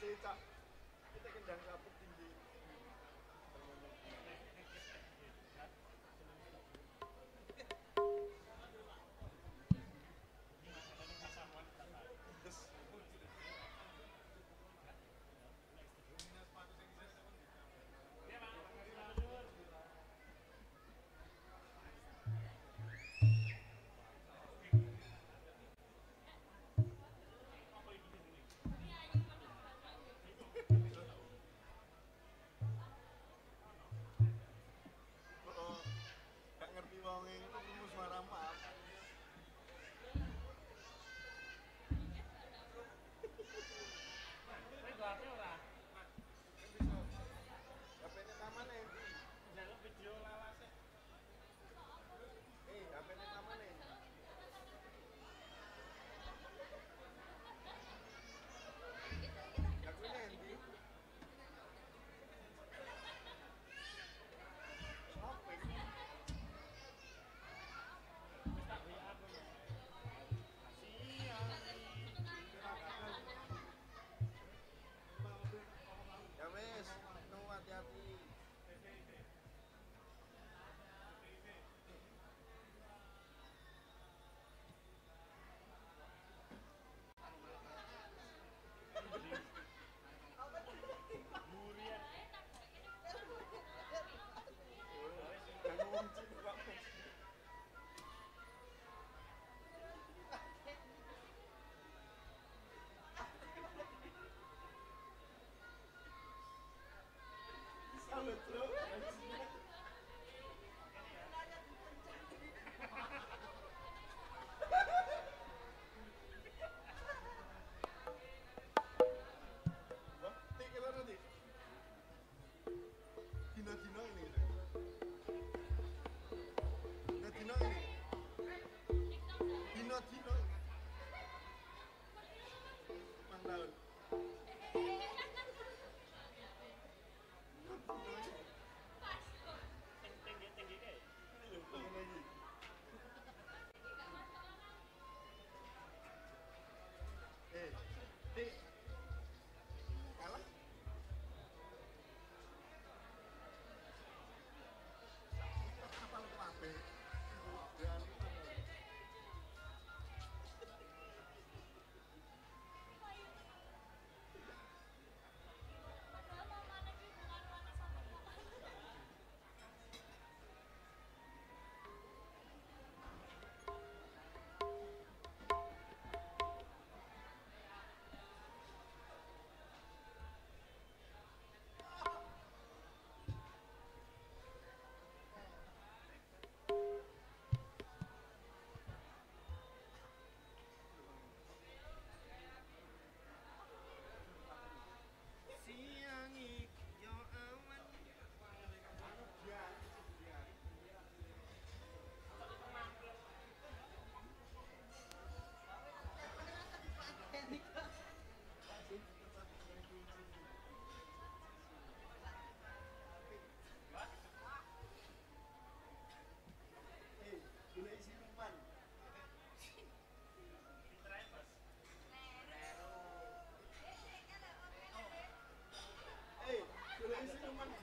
Cicak. Kita kendang kapuk tinggi.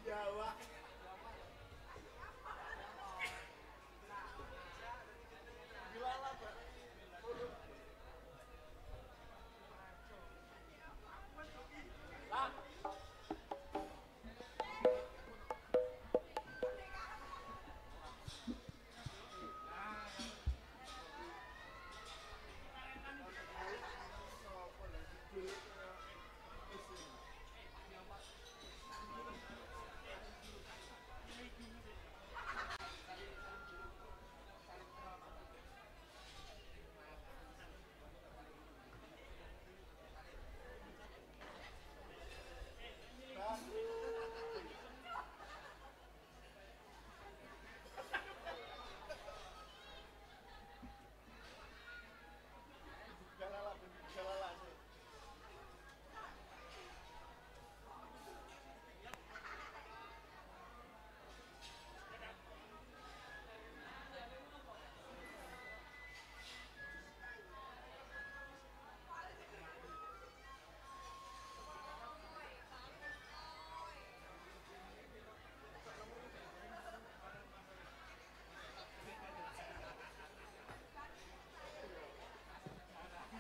Jawa.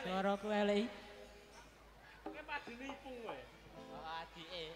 Suara kowe lek. Kowe padine ipung kowe. Oh, adike.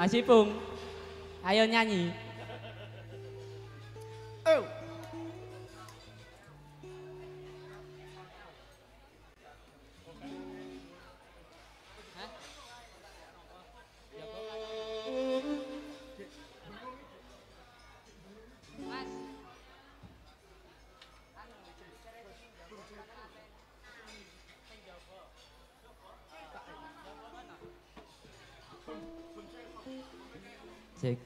Mas Ipung, ayo nyanyi. Oh. Six.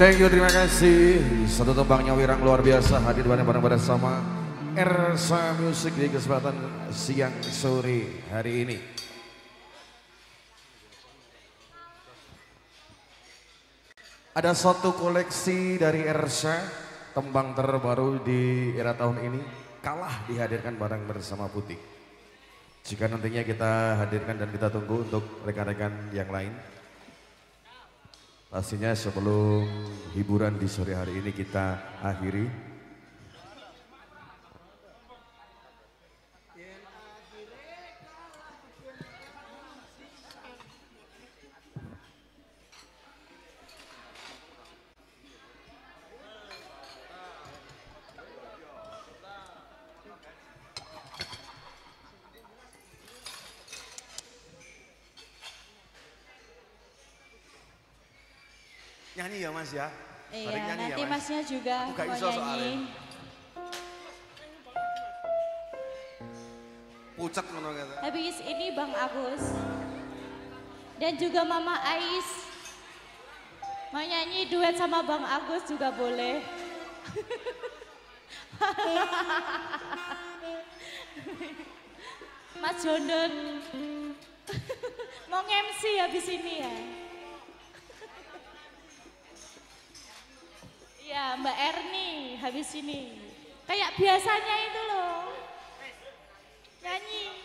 Thank you, terima kasih. Satu tembangnya wirang luar biasa hadir bareng-bareng bersama ERSA MUSIC di kesempatan siang sore hari ini. Ada satu koleksi dari ERSA, tembang terbaru di era tahun ini kalah dihadirkan bareng bersama Putih. Jika nantinya kita hadirkan dan kita tunggu untuk rekan-rekan yang lain. Pastinya sebelum hiburan di sore hari ini kita akhiri. Nyanyi ya mas ya? Iya, nanti ya, mas. Masnya juga mau nyanyi. Pucat menurut. Habis ini Bang Agus dan juga Mama Ais mau nyanyi duet sama Bang Agus juga boleh. Mas Jondon mau nge-MC habis ini ya? Ya Mbak Erni habis ini, kayak biasanya itu loh, nyanyi.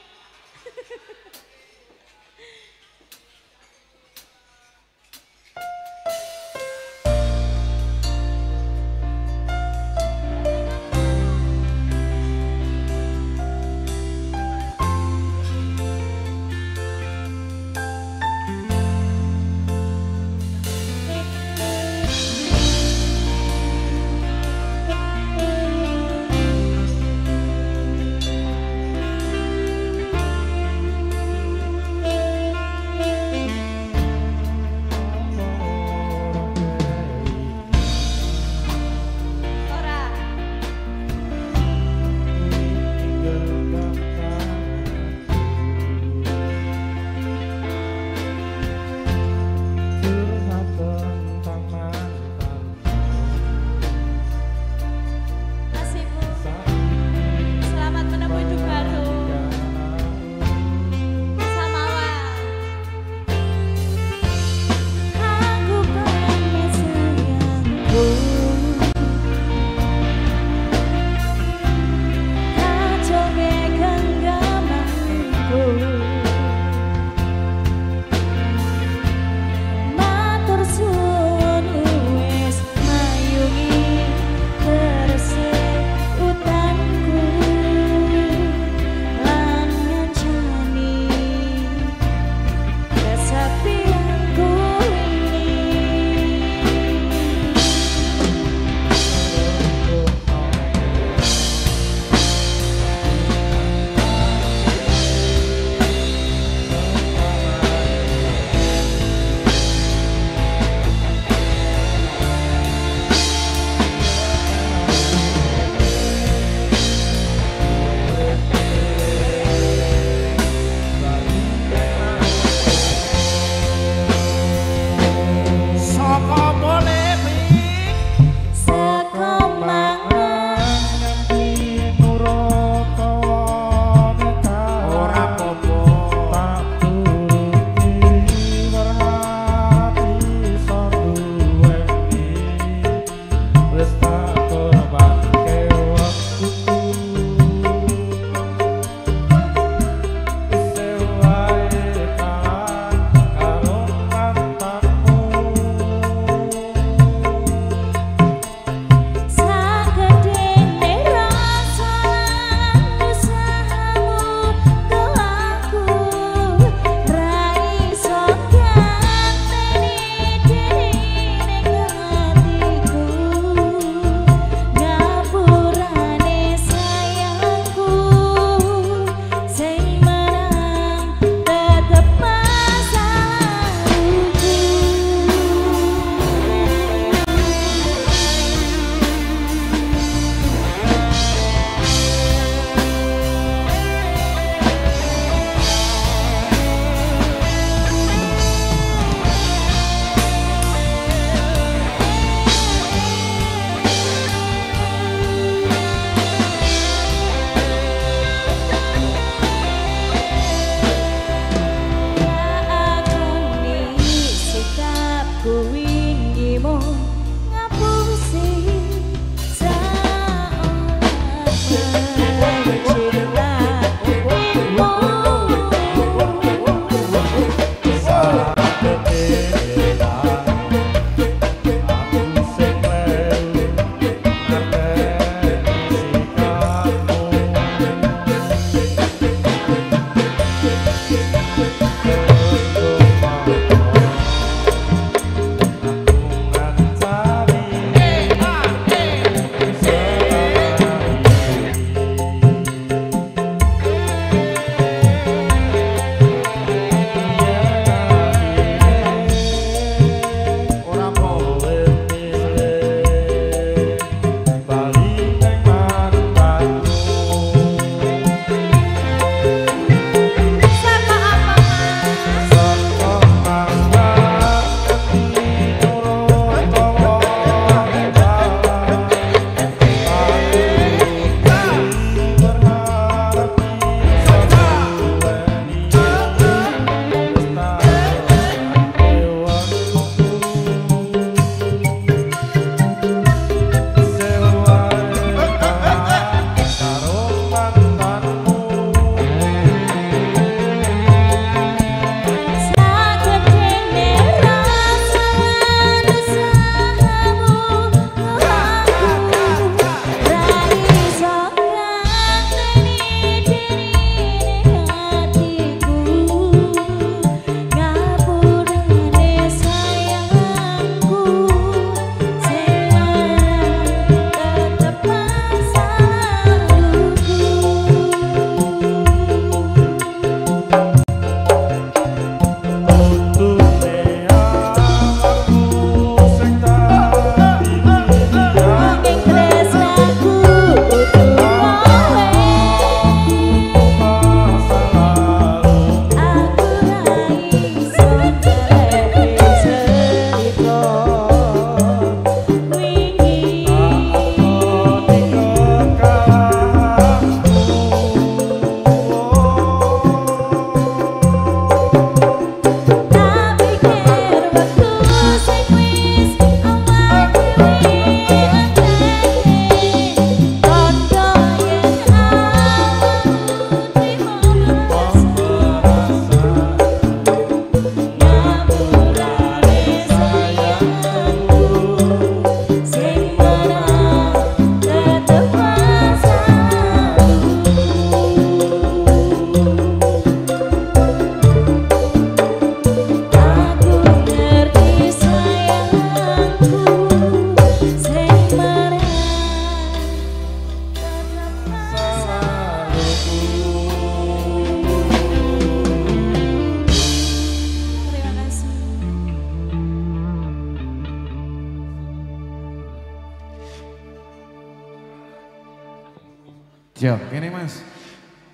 Yo, kene Mas.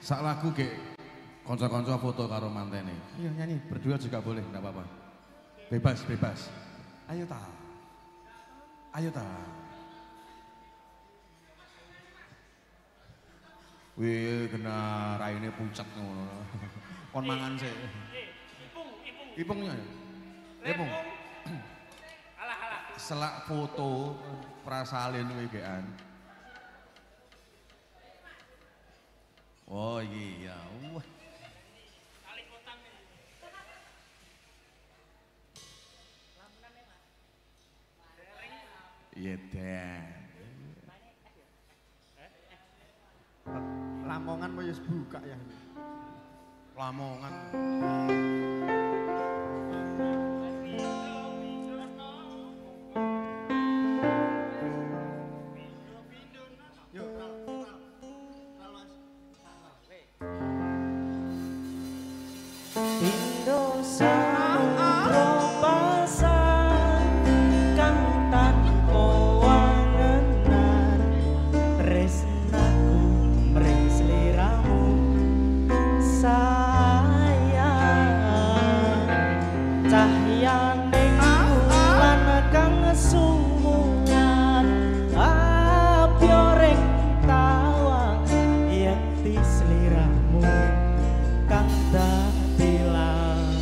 Sak lagu ge kanca-kanca foto karo mantene. Iya, nyanyi berdua juga boleh, enggak apa-apa. Bebas, bebas. Ayo ta. Ayo ta. Wih, kena raine pucat ngono. Kon mangan sik. Ipungnya. Ipung. Alah-alah. Selak foto prasalin wegean. Oh iya, wah. Iya deh. Lamongan mau buka ya. Lamongan. Seliramu kang tak bilang.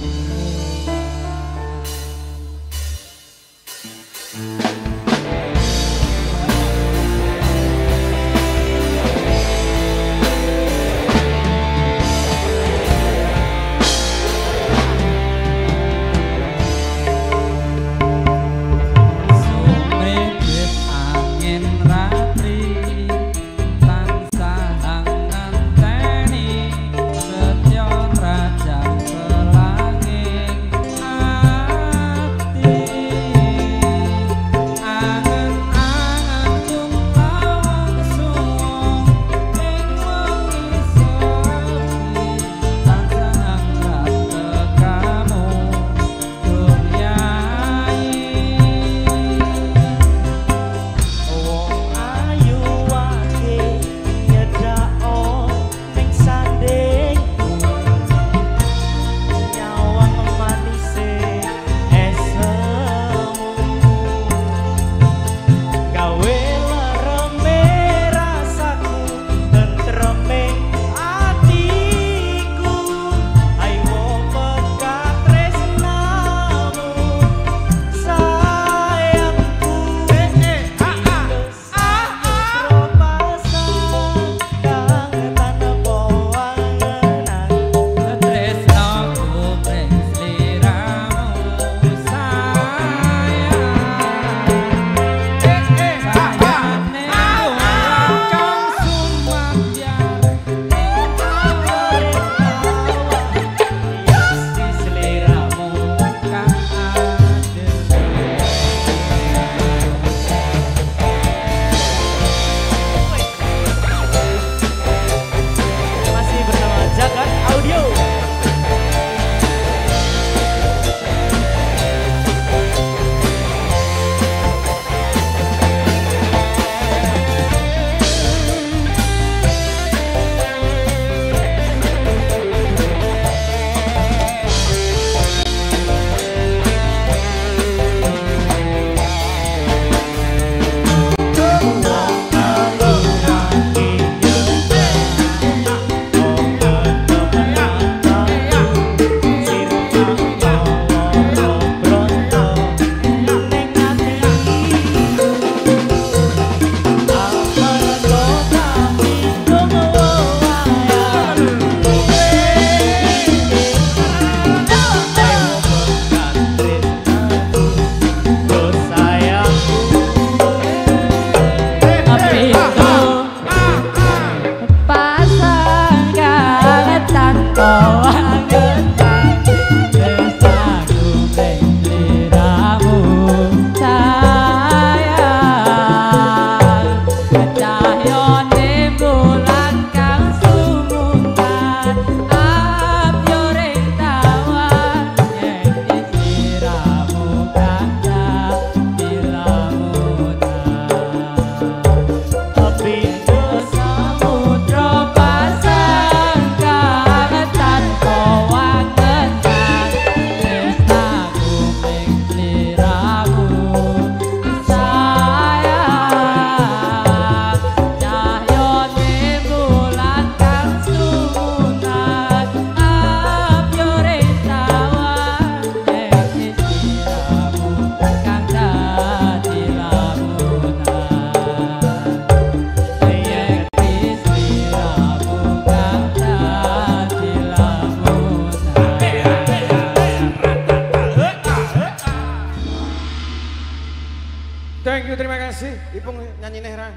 nyanyi nih Rang.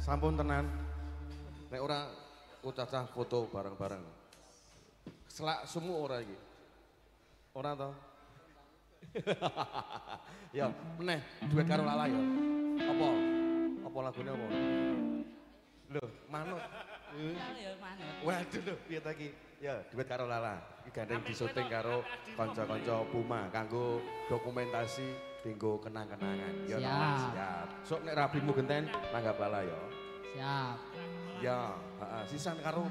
Sampun tenan. Nek ora ucah-ucah foto bareng-bareng. Selak sumu ora iki. Ora to? Ya, meneh duet karo Lala ya. Apa? Apa lagune apa? Loh, manut. Ya manut. Waduh lho, piye ta iki? Ya, duet karo Lala. Iki gandeng disuting karo kanca-kanca Puma kanggo dokumentasi tinggo kenang-kenangan. Ya, siap. Sok nek rabimu genten tanggap Lala ya. Siap. Ya, heeh, sisan karo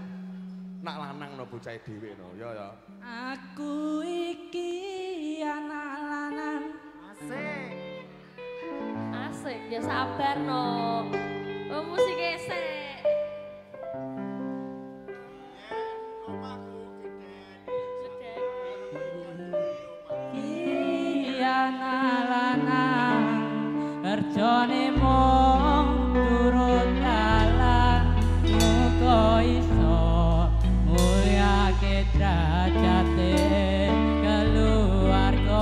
nak lanang no bocah dhewe no. Ya ya. Aku iki anak lanang. Asik. Asik, ya sabar no. Oh, musik esek. Nalanang erjane mung turut dalan muga iso mulyake derajate keluarga.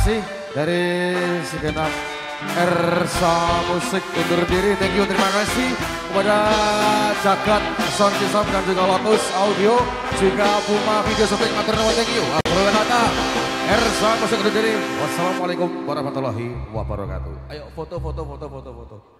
kasih dari segenap ERSA MUSIC undur diri. Thank you, terima kasih kepada Jagad Sound System dan juga Lotus Audio, juga PUMA Video Shooting. Atur nama, thank you. ERSA MUSIC undur diri. Wassalamualaikum warahmatullahi wabarakatuh. Ayo foto.